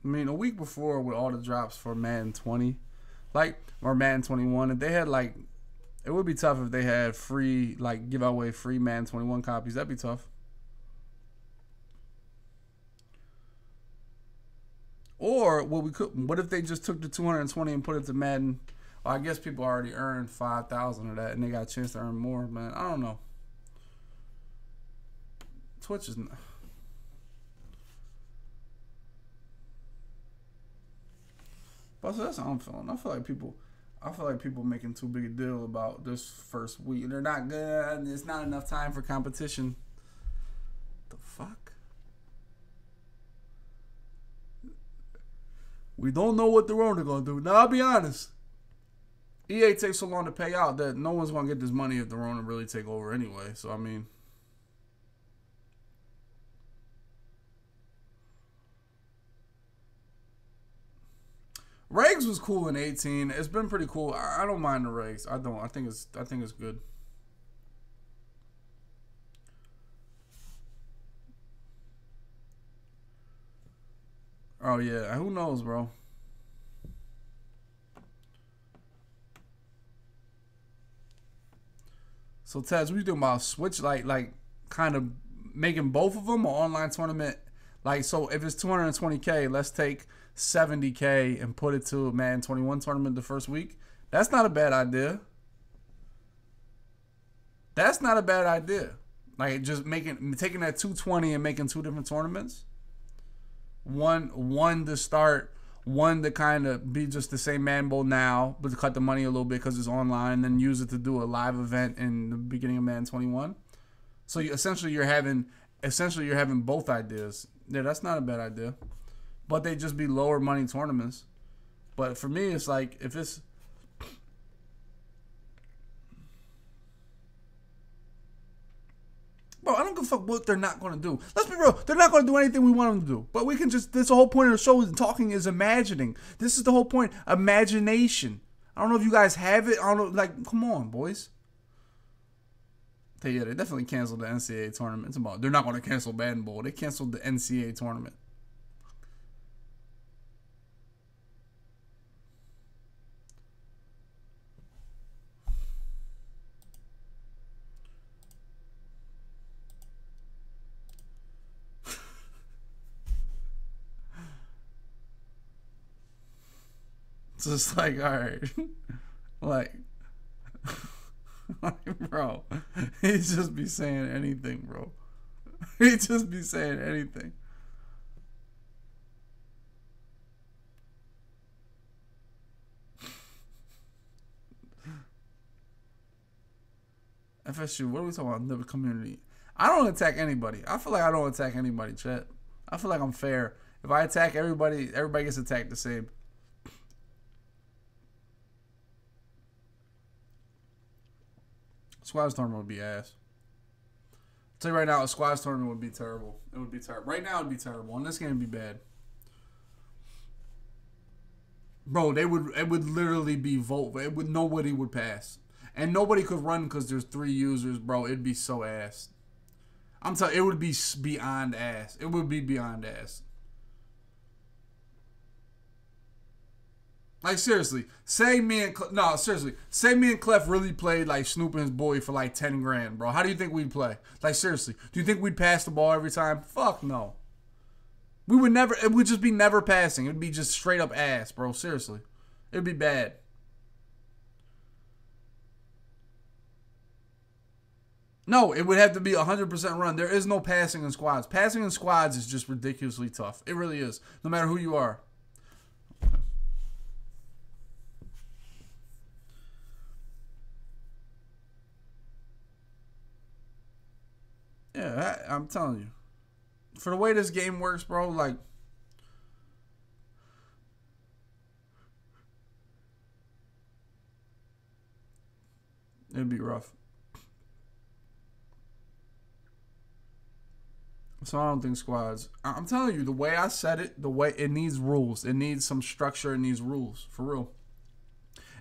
I mean, a week before with all the drops for Madden 20, like, or Madden 21, if they had, like, it would be tough if they had free, like, give away free Madden 21 copies. That'd be tough. Or what we could, what if they just took the 220 and put it to Madden? Well, I guess people already earned 5,000 of that, and they got a chance to earn more, man. I don't know. Twitch is not. But so that's how I'm feeling. I feel like people, I feel like people making too big a deal about this first week. They're not good. It's not enough time for competition. The fuck? We don't know what the owner gonna do. Now, I'll be honest. EA takes so long to pay out that no one's gonna get this money if the Rona really take over anyway. So I mean, regs was cool in 18. It's been pretty cool. I don't mind the regs. I don't. I think it's good. Oh yeah, who knows, bro? So Taz, what you doing about Switch? Like kind of making both of them an online tournament. Like, so if it's 220K, let's take 70K and put it to a Madden 21 tournament the first week. That's not a bad idea. That's not a bad idea. Like, just taking that 220 and making two different tournaments. One to start, one to kind of be just the same Madden Bowl now, but to cut the money a little bit because it's online, and then use it to do a live event in the beginning of Madden 21. So essentially you're having both ideas. Yeah, that's not a bad idea, but they just be lower money tournaments. But for me, it's like if it's bro, I don't give a fuck what they're not going to do. Let's be real. They're not going to do anything we want them to do. But we can just... This is the whole point of the show is talking is imagining. This is the whole point. Imagination. I don't know if you guys have it. I don't know. Like, come on, boys. Yeah, they definitely canceled the NCAA tournament. It's about, they're not going to cancel Madden Bowl. They canceled the NCAA tournament. Just like, all right, like, bro, he just be saying anything, bro. He just be saying anything. FSU, what are we talking about? The community. I don't attack anybody. I feel like I don't attack anybody, chat. I feel like I'm fair. If I attack everybody, everybody gets attacked the same. Squads tournament would be ass. I'll tell you right now, a squads tournament would be terrible. It would be terrible. Right now, it would be terrible. And this game would be bad. Bro, they would. It would literally be vote. It would, nobody would pass. And nobody could run because there's three users, bro. It'd be so ass. I'm telling you, it would be beyond ass. It would be beyond ass. Like, seriously, say me and... No, seriously. Say me and Clef really played, like, Snoop and his boy for, like, 10 grand, bro. How do you think we'd play? Like, seriously. Do you think we'd pass the ball every time? Fuck no. We would never... It would just be never passing. It would be just straight up ass, bro. Seriously. It would be bad. No, it would have to be 100% run. There is no passing in squads. Passing in squads is just ridiculously tough. It really is. No matter who you are. Yeah, I'm telling you. For the way this game works, bro, like... It'd be rough. So I don't think squads... I'm telling you, the way I said it, the way it needs rules. It needs some structure. It needs rules, for real.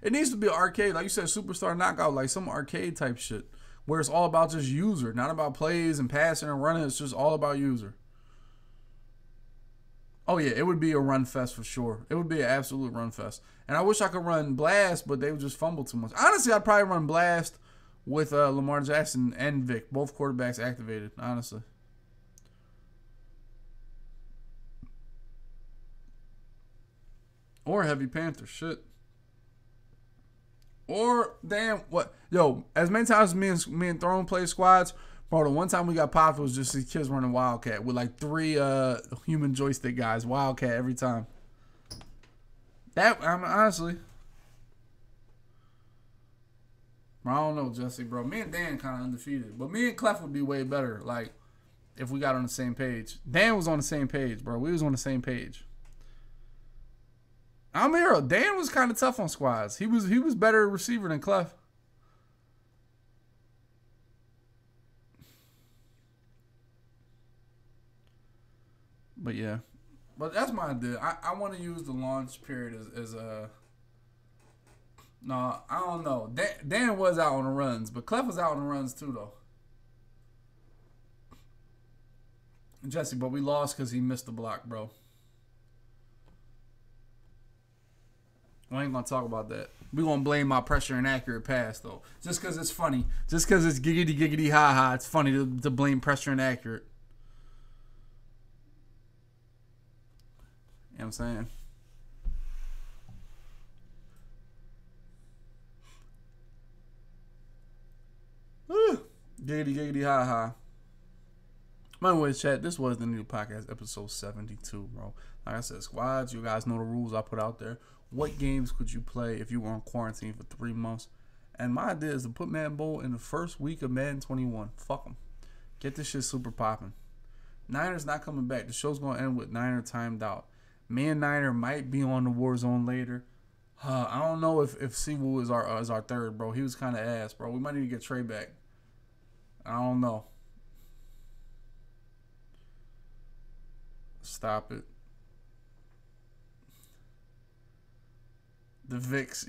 It needs to be arcade. Like you said, Superstar Knockout, like some arcade type shit. Where it's all about just user, not about plays and passing and running. It's just all about user. Oh, yeah, it would be a run fest for sure. It would be an absolute run fest. And I wish I could run Blast, but they would just fumble too much. Honestly, I'd probably run Blast with Lamar Jackson and Vic, both quarterbacks activated, honestly. Or Heavy Panther, shit. Or, damn, what? Yo, as many times as me and Throne play squads, bro, the one time we got popped was just these kids running Wildcat with like three human joystick guys. Wildcat every time. That, I mean, honestly. I don't know, Jesse, bro. Me and Dan kind of undefeated. But me and Clef would be way better, like, if we got on the same page. Dan was on the same page, bro. We was on the same page. I'm a hero. Dan was kind of tough on squads. He was better receiver than Clef. But, yeah. But that's my idea. I want to use the launch period as a... No, I don't know. Dan was out on the runs, but Clef was out on the runs too, though. Jesse, but we lost because he missed the block, bro. I ain't going to talk about that. We're going to blame my pressure and accurate pass, though. Just because it's funny. Just because it's giggity, ha-ha. It's funny to blame pressure and accurate. You know what I'm saying? Woo. Giggity, ha-ha. By the way, chat, this was the Needed Podcast, episode 72, bro. Like I said, squads, you guys know the rules I put out there. What games could you play if you were on quarantine for 3 months? And my idea is to put Madden Bowl in the first week of Madden 21. Fuck them. Get this shit super popping. Niners not coming back. The show's going to end with Niner timed out. Me and Niner might be on the Warzone later. I don't know if Siwoo is our third, bro. He was kind of ass, bro. We might need to get Trey back. I don't know. Stop it. The Vicks,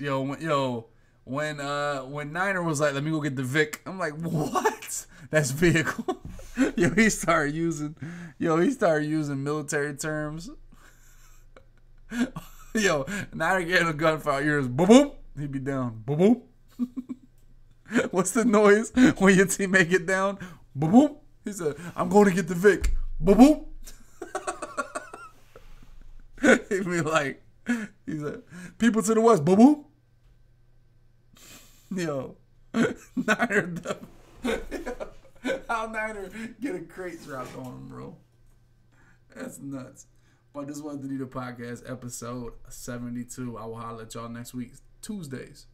when Niner was like, "Let me go get the Vic," I'm like, "What? That's vehicle." He started using military terms. Yo, Niner getting a gun for our ears. Boom, boom. He'd be down. Boom, boom. What's the noise when your teammate get down? Boom, boom. He said, "I'm going to get the Vic." Boom, boom. He'd be like, he said, "People to the west, boo boo." Yo, Niner, how Niner get a crate dropped on him, bro? That's nuts. But this was the Needed Podcast, episode 72. I will holler at y'all next week, Tuesdays.